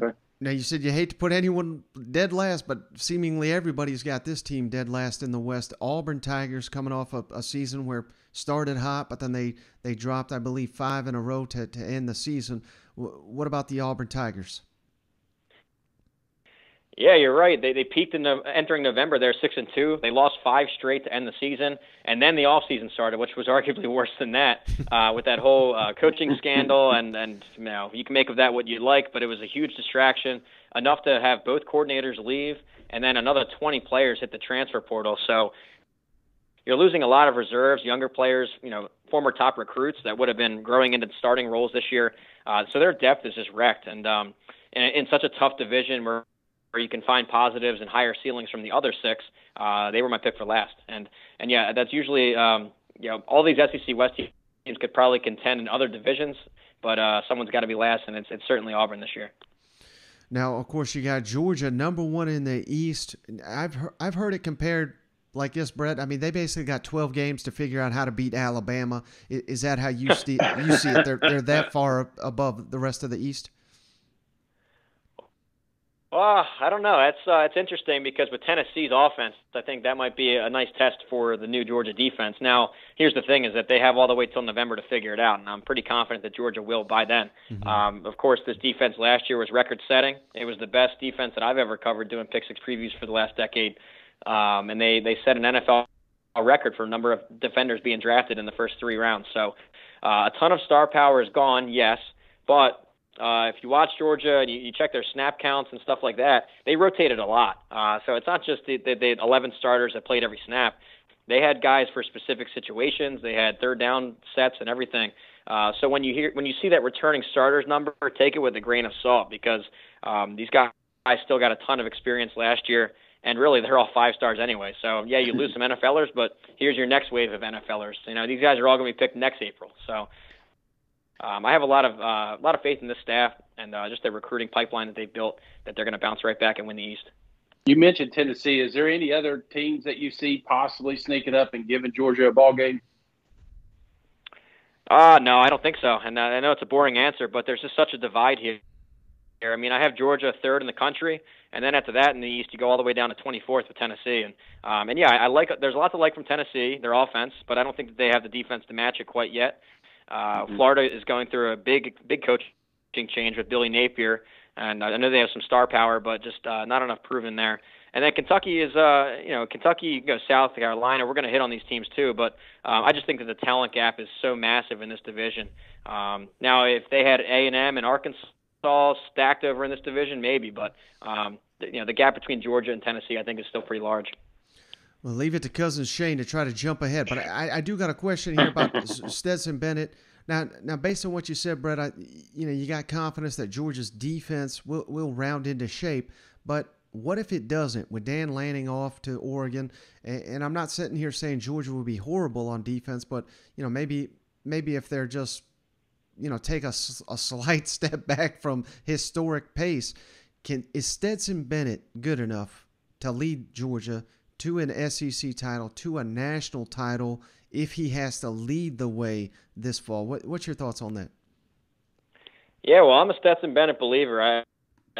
way. Okay. Now, you said you hate to put anyone dead last, but seemingly everybody's got this team dead last in the West. Auburn Tigers coming off a, a season where started hot, but then they, they dropped, I believe, five in a row to, to end the season. W- what about the Auburn Tigers? Yeah, you're right. They they peaked in the, entering November. They're six and two. They lost five straight to end the season, and then the off season started, which was arguably worse than that, uh, with that whole uh, coaching scandal. And and you know, you can make of that what you like, but it was a huge distraction, enough to have both coordinators leave, and then another twenty players hit the transfer portal. So you're losing a lot of reserves, younger players, you know, former top recruits that would have been growing into starting roles this year. Uh, so their depth is just wrecked, and um, in, in such a tough division where. Where you can find positives and higher ceilings from the other six, uh, they were my pick for last. And and yeah, that's usually um, you know, all these S E C West teams could probably contend in other divisions, but uh, someone's got to be last, and it's it's certainly Auburn this year. Now, of course, you got Georgia number one in the East. I've he- I've heard it compared like this, Brett. I mean, they basically got twelve games to figure out how to beat Alabama. Is, is that how you see you see it? They're they're that far above the rest of the East. Well, I don't know. That's uh, it's interesting because with Tennessee's offense, I think that might be a nice test for the new Georgia defense. Now, here's the thing is that they have all the way till November to figure it out, and I'm pretty confident that Georgia will by then. Mm-hmm. Um, of course, this defense last year was record-setting. It was the best defense that I've ever covered doing Pick Six previews for the last decade, um, and they, they set an N F L record for a number of defenders being drafted in the first three rounds. So uh, a ton of star power is gone, yes, but Uh, if you watch Georgia and you, you check their snap counts and stuff like that, they rotated a lot. Uh, so it's not just the, the, the eleven starters that played every snap. They had guys for specific situations. They had third down sets and everything. Uh, so when you hear when you see that returning starters number, take it with a grain of salt because um, these guys still got a ton of experience last year, and really they're all five stars anyway. So yeah, you lose some N F Lers, but here's your next wave of N F Lers. You know, these guys are all going to be picked next April. So. Um, I have a lot of uh, a lot of faith in this staff and uh, just their recruiting pipeline that they've built, that they're going to bounce right back and win the East. You mentioned Tennessee. Is there any other teams that you see possibly sneaking up and giving Georgia a ball game? Uh, no, I don't think so. And uh, I know it's a boring answer, but there's just such a divide here. I mean, I have Georgia third in the country, and then after that in the East, you go all the way down to twenty-fourth with Tennessee. And um, and yeah, I like. There's a lot to like from Tennessee, their offense, but I don't think that they have the defense to match it quite yet. Uh, mm-hmm. Florida is going through a big, big coaching change with Billy Napier, and I know they have some star power, but just uh, not enough proven there. And then Kentucky is, uh, you know, Kentucky, you can go South Carolina. We're going to hit on these teams too, but uh, I just think that the talent gap is so massive in this division. Um, now, if they had A and M and Arkansas stacked over in this division, maybe, but um, you know, the gap between Georgia and Tennessee, I think, is still pretty large. Well, leave it to Cousin Shane to try to jump ahead, but I, I do got a question here about Stetson Bennett. Now, now, based on what you said, Brett, I, you know, you got confidence that Georgia's defense will will round into shape, but what if it doesn't? With Dan Lanning off to Oregon, and, and I'm not sitting here saying Georgia will be horrible on defense, but you know, maybe maybe if they're just, you know, take a, a slight step back from historic pace, can is Stetson Bennett good enough to lead Georgia to an S E C title, to a national title, if he has to lead the way this fall? What, what's your thoughts on that? Yeah, well, I'm a Stetson Bennett believer. I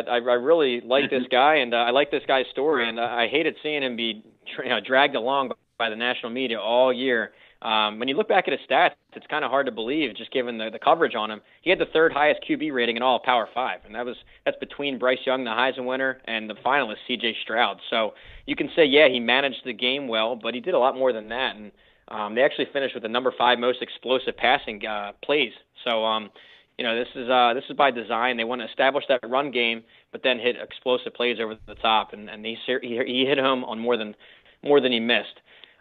I, I really like this guy, and uh, I like this guy's story, and I, I hated seeing him be you know, dragged along by the national media all year. Um, when you look back at his stats, it's kind of hard to believe, just given the, the coverage on him. He had the third highest Q B rating in all of Power Five, and that was that's between Bryce Young, the Heisman winner, and the finalist C J Stroud. So you can say, yeah, he managed the game well, but he did a lot more than that. And um, they actually finished with the number five most explosive passing uh, plays. So um, you know, this is uh, this is by design. They want to establish that run game, but then hit explosive plays over the top, and and he he, he hit home on more than more than he missed.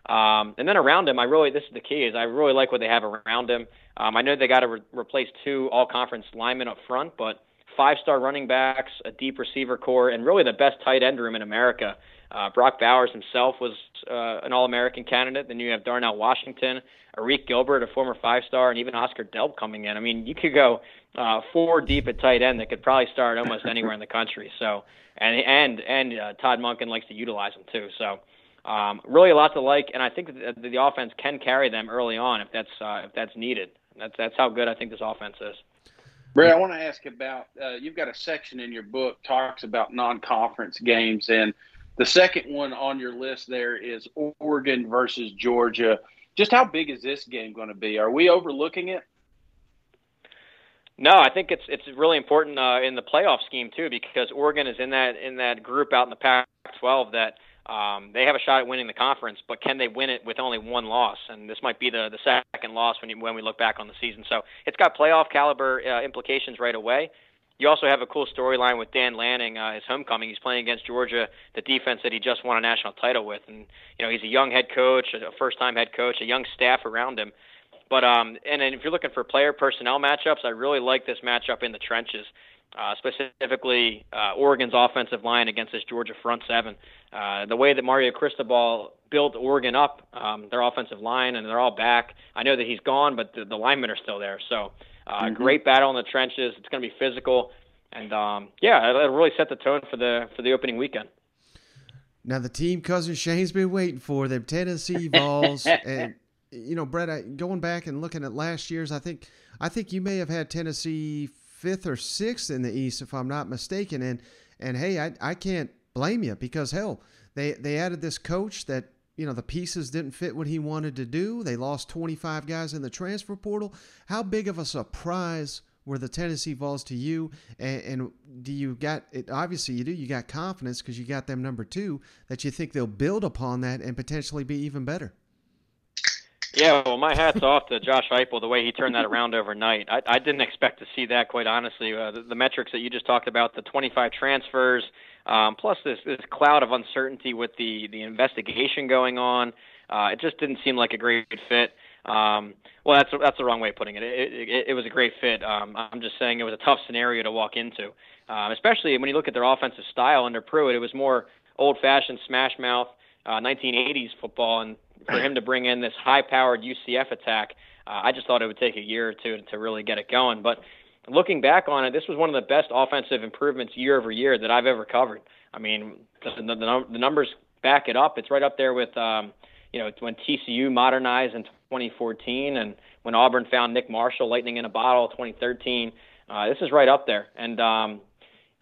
Um, and then around him, I really, this is the key, is I really like what they have around him. Um, I know they got to re- replace two all-conference linemen up front, but five-star running backs, a deep receiver core, and really the best tight end room in America. Uh, Brock Bowers himself was uh, an All-American candidate. Then you have Darnell Washington, Arik Gilbert, a former five-star, and even Oscar Delp coming in. I mean, you could go uh, four deep at tight end that could probably start almost anywhere in the country. So, and and and uh, Todd Monken likes to utilize them too. So, um, really a lot to like, and I think that the offense can carry them early on if that's uh, if that's needed. That's that's how good I think this offense is. Brett, I want to ask about uh, you've got a section in your book talks about non-conference games, and the second one on your list there is Oregon versus Georgia. Just how big is this game going to be? Are we overlooking it? No, I think it's it's really important uh, in the playoff scheme too, because Oregon is in that in that group out in the Pac twelve that um, they have a shot at winning the conference, but can they win it with only one loss? And this might be the, the second loss when you, when we look back on the season. So it's got playoff caliber uh, implications right away. You also have a cool storyline with Dan Lanning, uh, his homecoming. He's playing against Georgia, the defense that he just won a national title with. And, you know, he's a young head coach, a first-time head coach, a young staff around him. But um, and then if you're looking for player personnel matchups, I really like this matchup in the trenches, uh, specifically uh, Oregon's offensive line against this Georgia front seven. Uh, the way that Mario Cristobal built Oregon up, um, their offensive line, and they're all back. I know that he's gone, but the, the linemen are still there. So, Uh, mm-hmm. Great battle in the trenches. It's going to be physical, and um, yeah, it'll, it'll really set the tone for the for the opening weekend. Now, the team cousin Shane's been waiting for them, Tennessee Vols, and you know, Brett, I, going back and looking at last year's, I think I think you may have had Tennessee fifth or sixth in the East, if I'm not mistaken. And and hey, I I can't blame you, because hell, they they added this coach that, you know, the pieces didn't fit what he wanted to do. They lost twenty-five guys in the transfer portal. How big of a surprise were the Tennessee Vols to you? And, and do you got it? Obviously you do. You got confidence because you got them number two, that you think they'll build upon that and potentially be even better. Yeah, well, my hat's off to Josh Heupel, the way he turned that around overnight. I, I didn't expect to see that, quite honestly. Uh, the, the metrics that you just talked about, the twenty-five transfers, um, plus this, this cloud of uncertainty with the, the investigation going on, uh, it just didn't seem like a great fit. Um, well, that's that's the wrong way of putting it. It, it, it was a great fit. Um, I'm just saying it was a tough scenario to walk into, um, especially when you look at their offensive style under Pruitt. It was more old-fashioned smash-mouth, uh, nineteen eighties football, and for him to bring in this high-powered U C F attack, uh, I just thought it would take a year or two to really get it going. But looking back on it, this was one of the best offensive improvements year over year that I've ever covered. I mean, the, the, the numbers back it up. It's right up there with, um, you know, when T C U modernized in twenty fourteen and when Auburn found Nick Marshall, lightning in a bottle, twenty thirteen. Uh, this is right up there. And, um,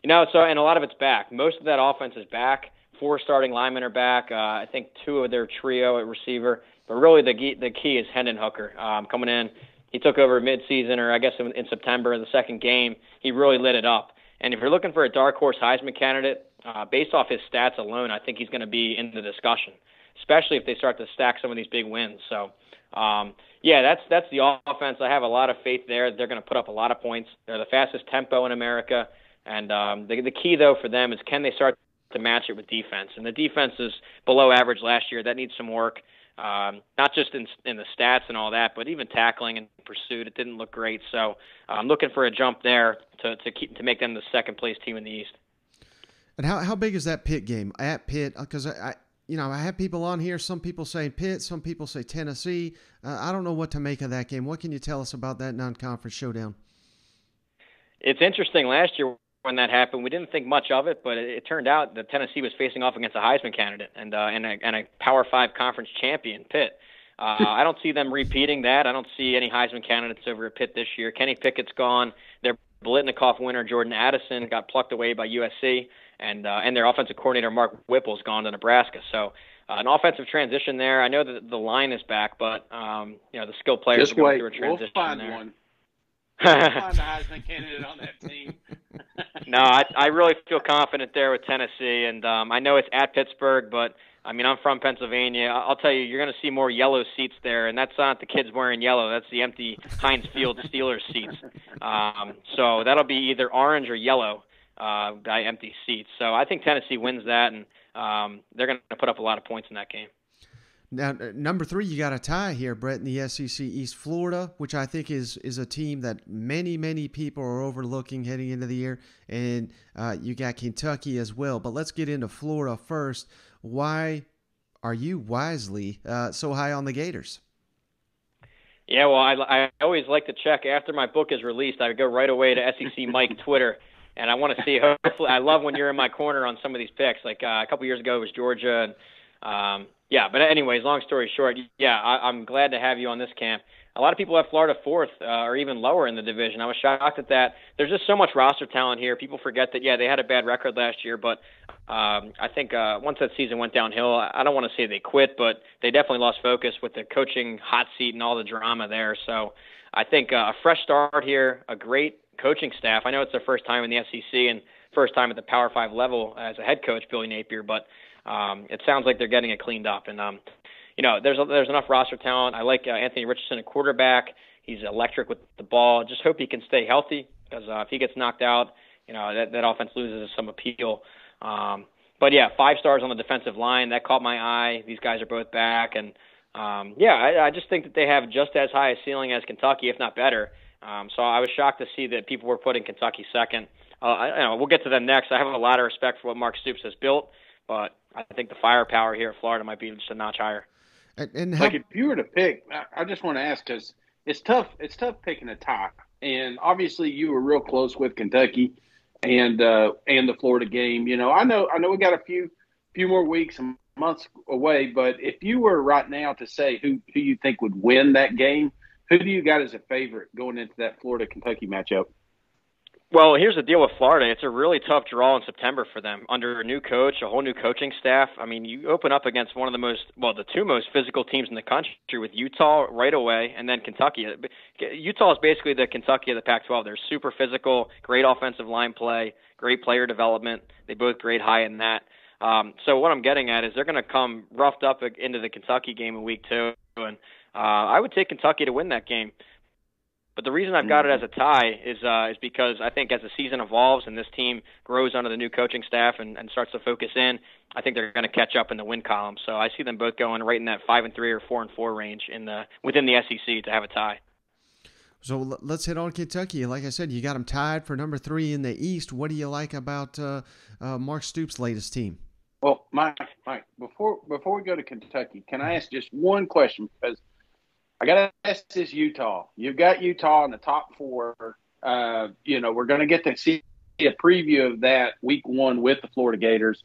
you know, so and a lot of it's back. Most of that offense is back. Four starting linemen are back. Uh, I think two of their trio at receiver. But really the key, the key is Hendon Hooker um, coming in. He took over midseason, or I guess in, in September, the second game. He really lit it up. And if you're looking for a dark horse Heisman candidate, uh, based off his stats alone, I think he's going to be in the discussion, especially if they start to stack some of these big wins. So, um, yeah, that's that's the offense. I have a lot of faith there. They're going to put up a lot of points. They're the fastest tempo in America. And um, the, the key, though, for them is can they start to match it with defense, and the defense is below average last year. That needs some work, um, not just in in the stats and all that, but even tackling and pursuit. It didn't look great, so I'm looking for a jump there to to keep to make them the second place team in the East. And how how big is that Pitt game at Pitt? Because I, I you know I have people on here. Some people say Pitt, some people say Tennessee. Uh, I don't know what to make of that game. What can you tell us about that non-conference showdown? It's interesting. Last year, when that happened, we didn't think much of it, but it, it turned out that Tennessee was facing off against a Heisman candidate and uh, and, a, and a Power Five conference champion, Pitt. Uh, I don't see them repeating that. I don't see any Heisman candidates over at Pitt this year. Kenny Pickett's gone. Their Biletnikoff winner, Jordan Addison, got plucked away by U S C, and uh, and their offensive coordinator, Mark Whipple's gone to Nebraska. So uh, an offensive transition there. I know that the line is back, but um, you know the skilled players Just are going wait. through a transition we'll find there. One. We'll find a Heisman candidate on that team. No, I, I really feel confident there with Tennessee, and um, I know it's at Pittsburgh, but, I mean, I'm from Pennsylvania. I'll tell you, you're going to see more yellow seats there, and that's not the kids wearing yellow. That's the empty Heinz Field Steelers seats. Um, so that'll be either orange or yellow uh, by empty seats. So I think Tennessee wins that, and um, they're going to put up a lot of points in that game. Now, number three, you got a tie here, Brett, in the S E C East. Florida, which I think is is a team that many, many people are overlooking heading into the year. And uh, you got Kentucky as well. But let's get into Florida first. Why are you wisely uh, so high on the Gators? Yeah, well, I, I always like to check after my book is released. I go right away to S E C Mike Twitter. And I want to see, hopefully, I love when you're in my corner on some of these picks. Like uh, a couple years ago, it was Georgia. And, um, yeah, but anyways, long story short, yeah, I, I'm glad to have you on this camp. A lot of people have Florida fourth uh, or even lower in the division. I was shocked at that. There's just so much roster talent here. People forget that, yeah, they had a bad record last year, but um, I think uh, once that season went downhill, I don't want to say they quit, but they definitely lost focus with the coaching hot seat and all the drama there. So I think uh, a fresh start here, a great coaching staff. I know it's their first time in the S E C and first time at the Power Five level as a head coach, Billy Napier, but um, it sounds like they're getting it cleaned up. And, um, you know, there's a, there's enough roster talent. I like uh, Anthony Richardson, a quarterback. He's electric with the ball. Just hope he can stay healthy because uh, if he gets knocked out, you know, that, that offense loses some appeal. Um, but, yeah, five stars on the defensive line. That caught my eye. These guys are both back. And, um, yeah, I, I just think that they have just as high a ceiling as Kentucky, if not better. Um, so I was shocked to see that people were putting Kentucky second. Uh, I, you know, we'll get to them next. I have a lot of respect for what Mark Stoops has built, but I think the firepower here at Florida might be just a notch higher. And, and how- like if you were to pick, I, I just want to ask because it's tough. It's tough picking a top, and obviously you were real close with Kentucky and uh, and the Florida game. You know, I know I know we got a few few more weeks and months away, but if you were right now to say who who you think would win that game. Who do you got as a favorite going into that Florida-Kentucky matchup? Well, here's the deal with Florida. It's a really tough draw in September for them. Under a new coach, a whole new coaching staff, I mean, you open up against one of the most, well, the two most physical teams in the country with Utah right away and then Kentucky. Utah is basically the Kentucky of the Pac twelve. They're super physical, great offensive line play, great player development. They both grade high in that. Um, so what I'm getting at is they're going to come roughed up into the Kentucky game in week two, and uh, I would take Kentucky to win that game. But the reason I've got it as a tie is uh, is because I think as the season evolves and this team grows under the new coaching staff and, and starts to focus in, I think they're going to catch up in the win column. So I see them both going right in that five and three or four and four range in the within the S E C to have a tie. So let's hit on Kentucky. Like I said, you got them tied for number three in the East. What do you like about uh, uh, Mark Stoops' latest team? Well, Mike, Mike, before before we go to Kentucky, can I ask just one question? Because I got to ask this Utah. You've got Utah in the top four. Uh, you know, we're going to get to see a preview of that week one with the Florida Gators.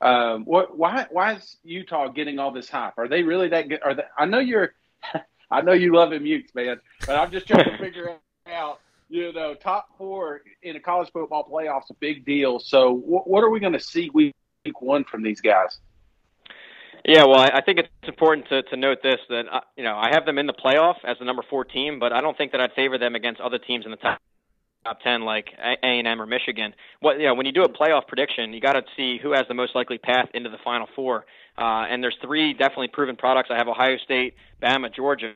Um, what? Why? Why is Utah getting all this hype? Are they really that good? Are they, I know you're. I know you love Utes, man, but I'm just trying to figure out. You know, top four in a college football playoff's a big deal. So, wh- what are we going to see? We Week one from these guys. Yeah, well, I think it's important to, to note this that uh, you know I have them in the playoff as the number four team, but I don't think that I'd favor them against other teams in the top top ten like A and M or Michigan. What you know, when you do a playoff prediction, you got to see who has the most likely path into the Final Four. Uh, and there's three definitely proven products. I have Ohio State, Bama, Georgia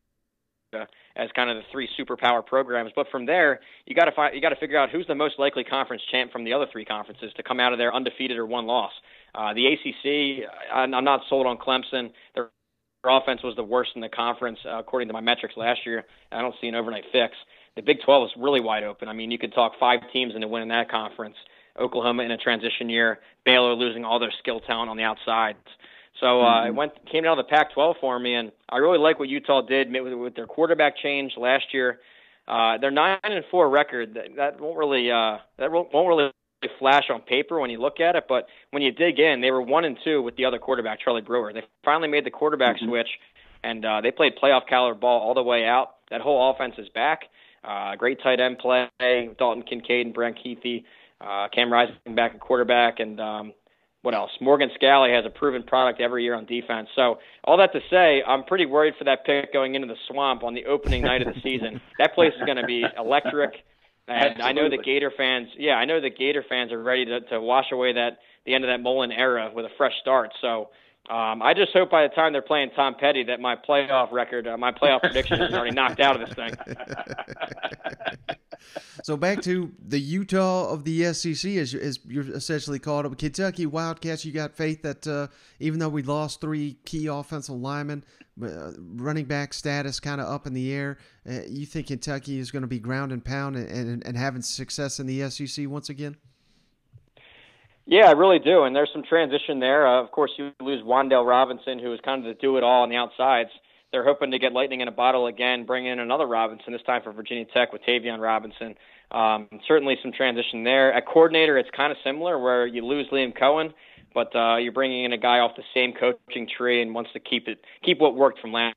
as kind of the three superpower programs. But from there, you got to find, you got to figure out who's the most likely conference champ from the other three conferences to come out of there undefeated or one loss. Uh, the A C C, I'm not sold on Clemson. Their offense was the worst in the conference, uh, according to my metrics last year. I don't see an overnight fix. The Big twelve is really wide open. I mean, you could talk five teams into winning that conference. Oklahoma in a transition year, Baylor losing all their skill talent on the outside. So uh, mm-hmm. it went came down to the Pac twelve for me, and I really like what Utah did with, with their quarterback change last year. Uh, their nine and four record that, that won't really uh, that won't really flash on paper when you look at it, but when you dig in, they were one and two with the other quarterback, Charlie Brewer. They finally made the quarterback mm-hmm. switch, and uh, they played playoff caliber ball all the way out. That whole offense is back. Uh, great tight end play, Dalton Kincaid and Brent Keithy, uh, Cam Rising back at quarterback, and um, what else? Morgan Scally has a proven product every year on defense. So all that to say, I'm pretty worried for that pick going into the swamp on the opening night of the season. That place is going to be electric. And absolutely. I know the Gator fans, yeah, I know the Gator fans are ready to, to wash away that the end of that Mullen era with a fresh start. So um, I just hope by the time they're playing Tom Petty that my playoff record, uh, my playoff prediction is already knocked out of this thing. So back to the Utah of the S E C, as, as you're essentially called up. Kentucky Wildcats, you got faith that uh, even though we lost three key offensive linemen, uh, running back status kind of up in the air, uh, you think Kentucky is going to be ground and pound and, and, and having success in the S E C once again? Yeah, I really do, and there's some transition there. Uh, of course, you lose Wandale Robinson, who is kind of the do-it-all on the outsides. They're hoping to get lightning in a bottle again, bring in another Robinson, this time for Virginia Tech with Tavion Robinson. Um, certainly some transition there. At coordinator, it's kind of similar where you lose Liam Cohen, but uh, you're bringing in a guy off the same coaching tree and wants to keep it keep what worked from last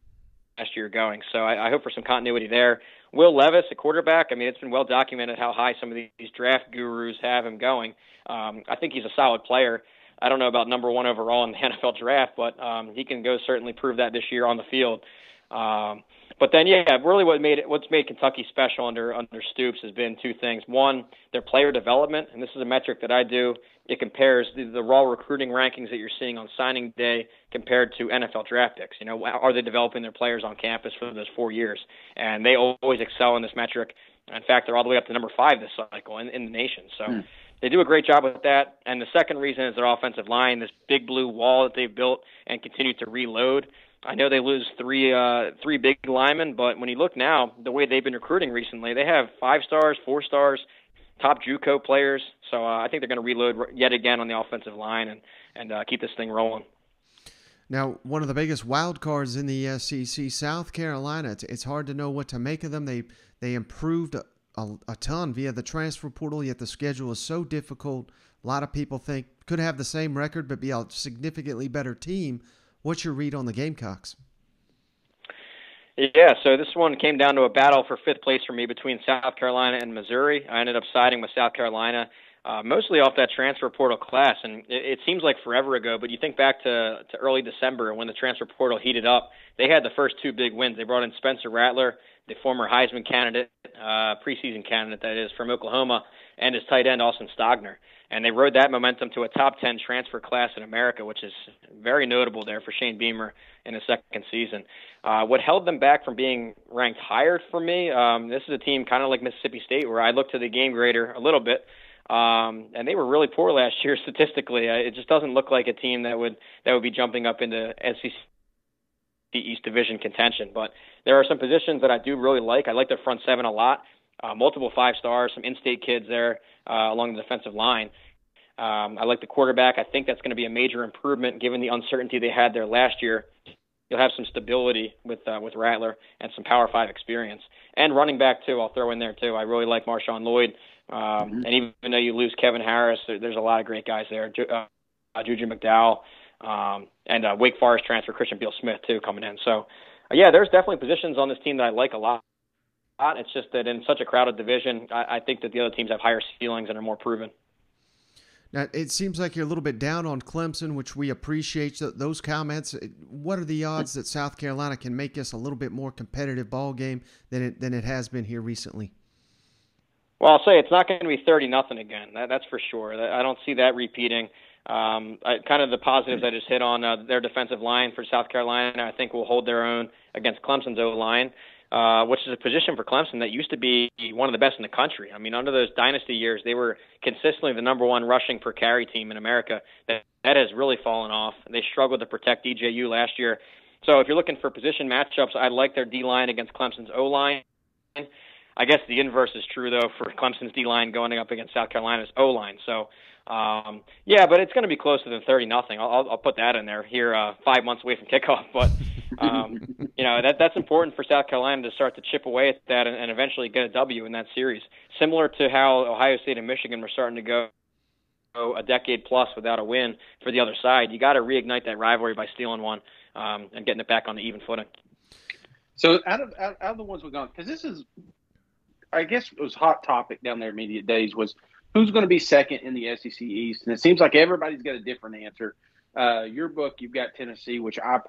year going. So I, I hope for some continuity there. Will Levis, a quarterback, I mean, it's been well documented how high some of these draft gurus have him going. Um, I think he's a solid player. I don't know about number one overall in the N F L draft, but um, he can go certainly prove that this year on the field. Um, but then, yeah, really what made it, what's made Kentucky special under under Stoops has been two things. One, their player development, and this is a metric that I do. It compares the, the raw recruiting rankings that you're seeing on signing day compared to N F L draft picks. You know, are they developing their players on campus for those four years? And they always excel in this metric. In fact, they're all the way up to number five this cycle in, in the nation. So hmm. they do a great job with that. And the second reason is their offensive line, this big blue wall that they've built and continue to reload. I know they lose three uh, three big linemen, but when you look now, the way they've been recruiting recently, they have five stars, four stars, top JUCO players. So uh, I think they're going to reload yet again on the offensive line and, and uh, keep this thing rolling. Now, one of the biggest wild cards in the S E C, South Carolina. It's, it's hard to know what to make of them. They they improved a, a, a ton via the transfer portal, yet the schedule is so difficult. A lot of people think could have the same record but be a significantly better team. What's your read on the Gamecocks? Yeah, so this one came down to a battle for fifth place for me between South Carolina and Missouri. I ended up siding with South Carolina, uh, mostly off that transfer portal class. And it, it seems like forever ago, but you think back to, to early December when the transfer portal heated up, they had the first two big wins. They brought in Spencer Rattler, the former Heisman candidate, uh, preseason candidate, that is, from Oklahoma, and his tight end, Austin Stogner. And they rode that momentum to a top ten transfer class in America, which is very notable there for Shane Beamer in his second season. Uh, what held them back from being ranked higher for me, um, this is a team kind of like Mississippi State where I look to the game grader a little bit, um, and they were really poor last year statistically. Uh, it just doesn't look like a team that would that would be jumping up into S E C East Division contention. But there are some positions that I do really like. I like their front seven a lot. Uh, multiple five stars, some in-state kids there uh, along the defensive line. Um, I like the quarterback. I think that's going to be a major improvement given the uncertainty they had there last year. You'll have some stability with uh, with Rattler and some Power Five experience. And running back, too, I'll throw in there, too. I really like Marshawn Lloyd. Um, mm-hmm. And even though you lose Kevin Harris, there, there's a lot of great guys there. Ju- uh, uh, Juju McDowell um, and uh, Wake Forest transfer Christian Beal Smith, too, coming in. So, uh, yeah, there's definitely positions on this team that I like a lot. It's just that in such a crowded division, I, I think that the other teams have higher ceilings and are more proven. Now, it seems like you're a little bit down on Clemson, which we appreciate those comments. What are the odds that South Carolina can make us a little bit more competitive ball game than it, than it has been here recently? Well, I'll say it's not going to be thirty nothing again. That, that's for sure. I don't see that repeating. Um, I, kind of the positives I just hit on uh, their defensive line for South Carolina, I think will hold their own against Clemson's O-line. Uh, which is a position for Clemson that used to be one of the best in the country. I mean, under those dynasty years, they were consistently the number one rushing per carry team in America. That, that has really fallen off. They struggled to protect D J U last year. So if you're looking for position matchups, I like their D-line against Clemson's O-line. I guess the inverse is true, though, for Clemson's D-line going up against South Carolina's O-line. So, um, yeah, but it's going to be closer than thirty nothing. I'll, I'll put that in there here uh, five months away from kickoff. But, um, you know, that that's important for South Carolina to start to chip away at that and, and eventually get a W in that series, similar to how Ohio State and Michigan were starting to go a decade plus without a win for the other side. You got to reignite that rivalry by stealing one um, and getting it back on the even footing. So out of, out, out of the ones we're going, because this is – I guess it was a hot topic down there immediate days was who's going to be second in the S E C East. And it seems like everybody's got a different answer. Uh, your book, you've got Tennessee, which I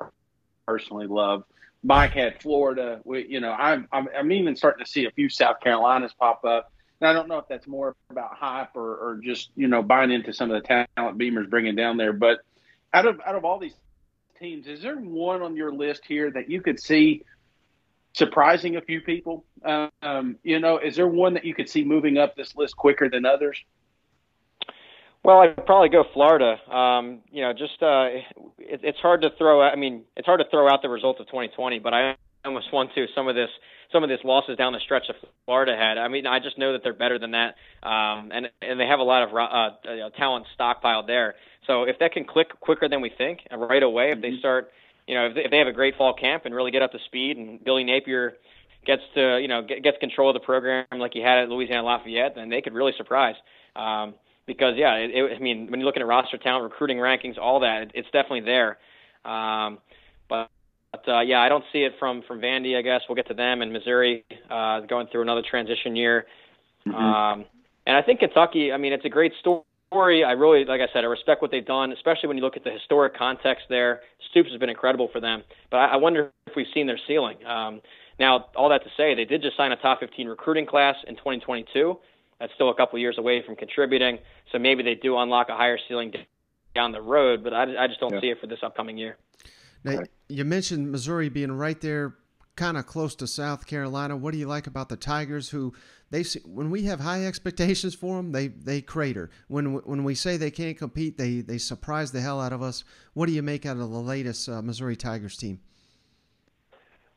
personally love. Mike had Florida. We, you know, I'm, I'm I'm even starting to see a few South Carolinas pop up. And I don't know if that's more about hype or, or just, you know, buying into some of the talent Beamer's bringing down there. But out of out of all these teams, is there one on your list here that you could see surprising a few people. Um, you know, is there one that you could see moving up this list quicker than others? Well, I'd probably go Florida. Um, you know, just uh, it, it's hard to throw. I mean, it's hard to throw out the results of twenty twenty, but I almost want to some of this, some of this losses down the stretch that Florida had. I mean, I just know that they're better than that, um, and and they have a lot of uh, you know, talent stockpiled there. So if that can click quicker than we think right away, if they start, you know, if they, if they have a great fall camp and really get up to speed, and Billy Napier gets to, you know, get, gets control of the program like he had at Louisiana Lafayette, then they could really surprise. Um, Because, yeah, it, it, I mean, when you're looking at roster talent, recruiting rankings, all that, it, it's definitely there. Um, but, but uh, yeah, I don't see it from, from Vandy, I guess. We'll get to them. And Missouri uh, going through another transition year. Mm-hmm. Um, and I think Kentucky, I mean, it's a great story. I really, like I said, I respect what they've done, especially when you look at the historic context there. Stoops has been incredible for them. But I, I wonder if we've seen their ceiling. Um, now, all that to say, they did just sign a top fifteen recruiting class in twenty twenty-two. That's still a couple of years away from contributing, so maybe they do unlock a higher ceiling down the road, but I, I just don't yeah. see it for this upcoming year. Now, you mentioned Missouri being right there, kind of close to South Carolina. What do you like about the Tigers, who they see, when we have high expectations for them, they they crater. When when we say they can't compete, they they surprise the hell out of us. What do you make out of the latest uh, Missouri Tigers team?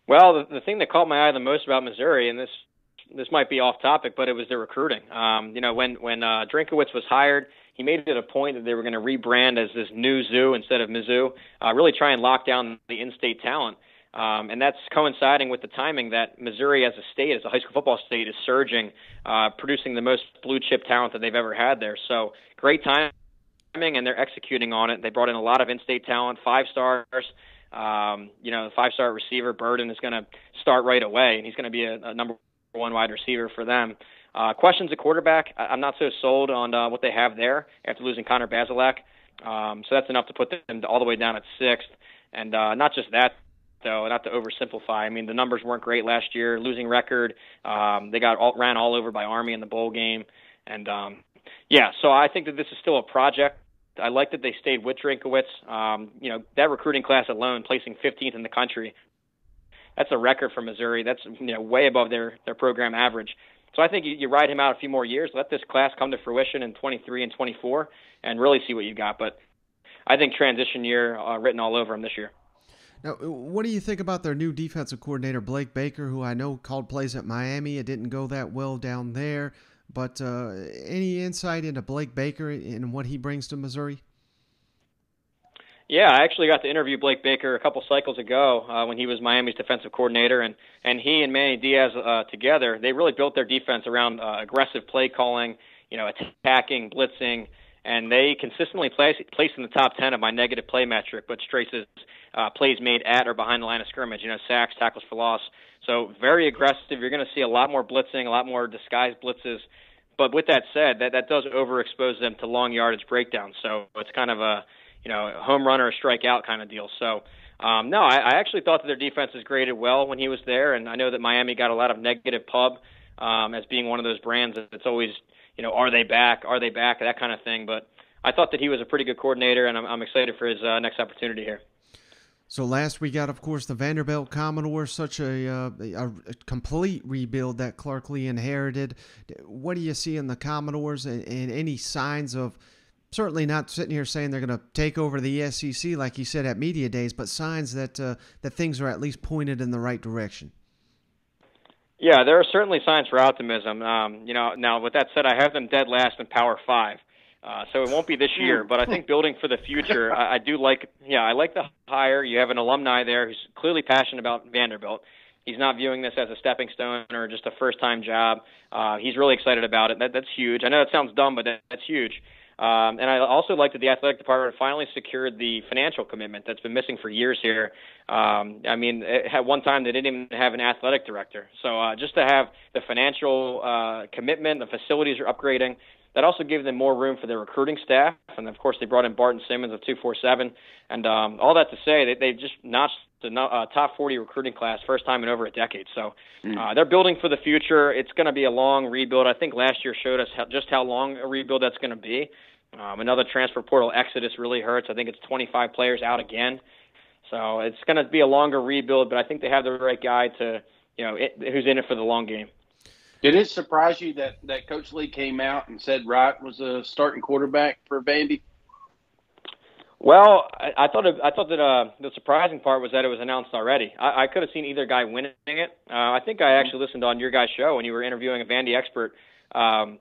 Well, the, the thing that caught my eye the most about Missouri, and this this might be off topic, but it was their recruiting. Um, you know, when, when uh, Drinkowitz was hired, he made it a point that they were going to rebrand as this new Zoo instead of Mizzou, uh, really try and lock down the in-state talent. Um, and that's coinciding with the timing that Missouri as a state, as a high school football state, is surging, uh, producing the most blue-chip talent that they've ever had there. So great timing, and they're executing on it. They brought in a lot of in-state talent, five stars. Um, you know, the five-star receiver, Burden, is going to start right away, and he's going to be a, a number one wide receiver for them. Uh, questions at quarterback, I, I'm not so sold on uh, what they have there after losing Connor Bazelak. Um, so that's enough to put them all the way down at sixth. And uh, not just that, though, not to oversimplify. I mean, the numbers weren't great last year, losing record. Um, they got all, ran all over by Army in the bowl game. And, um, yeah, so I think that this is still a project. I like that they stayed with Drinkowitz. Um, you know, that recruiting class alone, placing fifteenth in the country, that's a record for Missouri. That's, you know, way above their, their program average. So I think you, you ride him out a few more years, let this class come to fruition in twenty-three and twenty-four, and really see what you got. But I think transition year uh, written all over him this year. Now, what do you think about their new defensive coordinator, Blake Baker, who I know called plays at Miami? It didn't go that well down there. But uh, any insight into Blake Baker and what he brings to Missouri? Yeah, I actually got to interview Blake Baker a couple cycles ago uh, when he was Miami's defensive coordinator, and, and he and Manny Diaz uh, together, they really built their defense around uh, aggressive play calling, you know, attacking, blitzing, and they consistently place, placed in the top ten of my negative play metric, which traces uh, plays made at or behind the line of scrimmage, you know, sacks, tackles for loss. So very aggressive. You're going to see a lot more blitzing, a lot more disguised blitzes. But with that said, that, that does overexpose them to long yardage breakdowns. So it's kind of a, you know, home run or a strikeout kind of deal. So, um, no, I, I actually thought that their defense has graded well when he was there, and I know that Miami got a lot of negative pub um, as being one of those brands that's always, you know, are they back, are they back, that kind of thing. But I thought that he was a pretty good coordinator, and I'm, I'm excited for his uh, next opportunity here. So last we got, of course, the Vanderbilt Commodores, such a, uh, a complete rebuild that Clark Lee inherited. What do you see in the Commodores, and, and any signs of, certainly not sitting here saying they're going to take over the S E C like you said at media days, but signs that uh, that things are at least pointed in the right direction? Yeah, there are certainly signs for optimism. Um, you know, now with that said, I have them dead last in Power Five, uh, so it won't be this year. But I think building for the future, I, I do like. Yeah, I like the hire. You have an alumni there who's clearly passionate about Vanderbilt. He's not viewing this as a stepping stone or just a first-time job. Uh, he's really excited about it. That, that's huge. I know that sounds dumb, but that, that's huge. Um, and I also like that the athletic department finally secured the financial commitment that's been missing for years here. Um, I mean, it, at one time they didn't even have an athletic director. So uh, just to have the financial uh, commitment, the facilities are upgrading. That also gave them more room for their recruiting staff. And, of course, they brought in Barton Simmons of two forty-seven. And um, all that to say, they, they just notched the uh, top forty recruiting class first time in over a decade. So uh, they're building for the future. It's going to be a long rebuild. I think last year showed us how, just how long a rebuild that's going to be. Um, another transfer portal exodus really hurts. I think it's twenty-five players out again. So it's going to be a longer rebuild, but I think they have the right guy to – you know, it, who's in it for the long game. Did it surprise you that, that Coach Lee came out and said Wright was a starting quarterback for Vandy? Well, I, I thought it, I thought that uh, the surprising part was that it was announced already. I, I could have seen either guy winning it. Uh, I think I actually listened on your guys' show when you were interviewing a Vandy expert, um,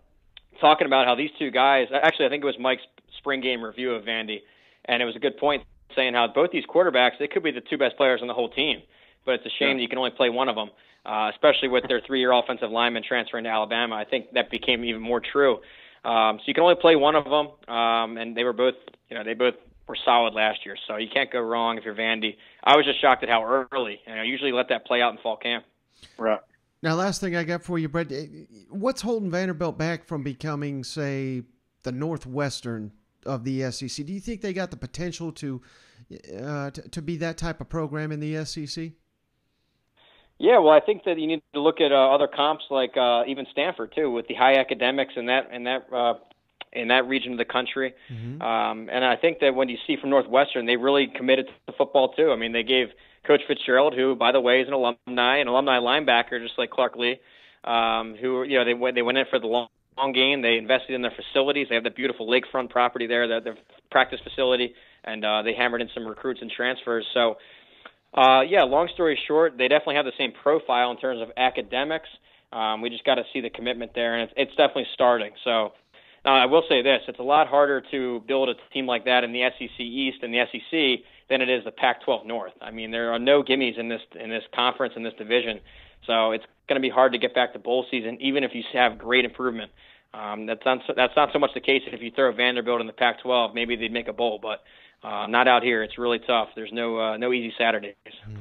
talking about how these two guys – actually, I think it was Mike's spring game review of Vandy, and it was a good point saying how both these quarterbacks, they could be the two best players on the whole team, but it's a shame yeah. that you can only play one of them, uh, especially with their three-year offensive lineman transferring to Alabama. I think that became even more true. Um, so you can only play one of them, um, and they were both – you know, they both – were solid last year, so you can't go wrong if you're Vandy. I was just shocked at how early. You know, usually let that play out in fall camp. Right. Now, last thing I got for you, Brett, what's holding Vanderbilt back from becoming, say, the Northwestern of the S E C? Do you think they got the potential to uh, to, to be that type of program in the S E C? Yeah, well, I think that you need to look at uh, other comps like uh, even Stanford too, with the high academics and that and that. Uh, in that region of the country. Mm-hmm. Um, and I think that when you see from Northwestern, they really committed to football too. I mean, they gave Coach Fitzgerald, who, by the way, is an alumni, an alumni linebacker, just like Clark Lee, um, who, you know, they, they went in for the long, long game. They invested in their facilities. They have the beautiful lakefront property there, their, their practice facility, and uh, they hammered in some recruits and transfers. So, uh, yeah, long story short, they definitely have the same profile in terms of academics. Um, we just got to see the commitment there, and it's, it's definitely starting. So, now, I will say this. It's a lot harder to build a team like that in the S E C East and the S E C than it is the Pac twelve North. I mean, there are no gimmies in this in this conference, in this division. So it's going to be hard to get back to bowl season, even if you have great improvement. Um, that's, not so, that's not so much the case if you throw Vanderbilt in the Pac twelve. Maybe they'd make a bowl, but uh, not out here. It's really tough. There's no uh, no easy Saturdays. Mm.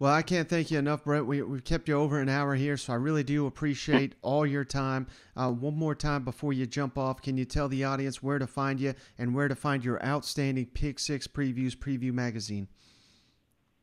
Well, I can't thank you enough, Brett. We, we've kept you over an hour here, so I really do appreciate all your time. Uh, one more time before you jump off, can you tell the audience where to find you and where to find your outstanding Pick Six Previews Preview Magazine?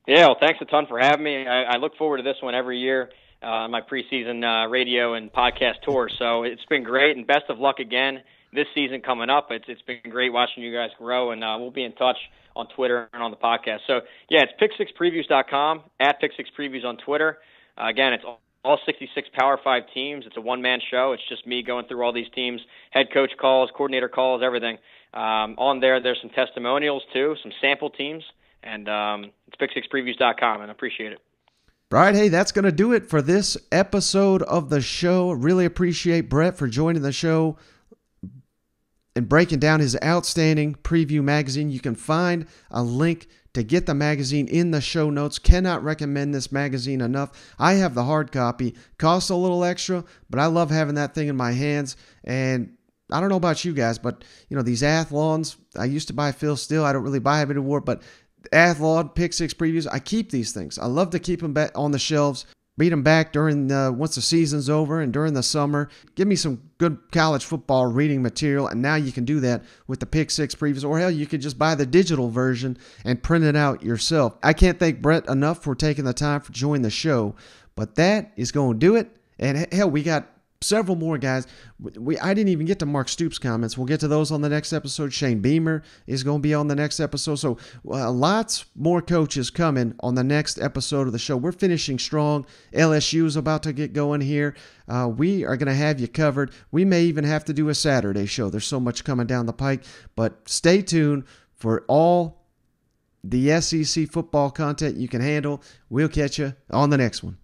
Yeah, well, thanks a ton for having me. I, I look forward to this one every year on uh, my preseason uh, radio and podcast tour. So it's been great, and best of luck again this season coming up. It's It's been great watching you guys grow, and uh, we'll be in touch on Twitter and on the podcast. So, yeah, it's pick six previews dot com, at pick six previews on Twitter. Uh, again, it's all sixty-six Power five teams. It's a one-man show. It's just me going through all these teams, head coach calls, coordinator calls, everything. Um, on there, there's some testimonials, too, some sample teams, and um, it's pick six previews dot com, and I appreciate it. All right, hey, that's going to do it for this episode of the show. Really appreciate Brett for joining the show and breaking down his outstanding preview magazine. You can find a link to get the magazine in the show notes. Cannot recommend this magazine enough. I have the hard copy. Costs a little extra, but I love having that thing in my hands. And I don't know about you guys, but you know, these Athlons, I used to buy Phil Steele. I don't really buy him anymore, but Athlon, Pick Six Previews, I keep these things. I love to keep them back on the shelves. Read them back during the, once the season's over and during the summer. Give me some good college football reading material, and now you can do that with the Pick Six Previews, or hell, you could just buy the digital version and print it out yourself. I can't thank Brett enough for taking the time to join the show, but that is going to do it. And hell, we got several more guys. We I didn't even get to Mark Stoops' comments. We'll get to those on the next episode. Shane Beamer is going to be on the next episode. So uh, lots more coaches coming on the next episode of the show. We're finishing strong. L S U is about to get going here. Uh, we are going to have you covered. We may even have to do a Saturday show. There's so much coming down the pike. But stay tuned for all the S E C football content you can handle. We'll catch you on the next one.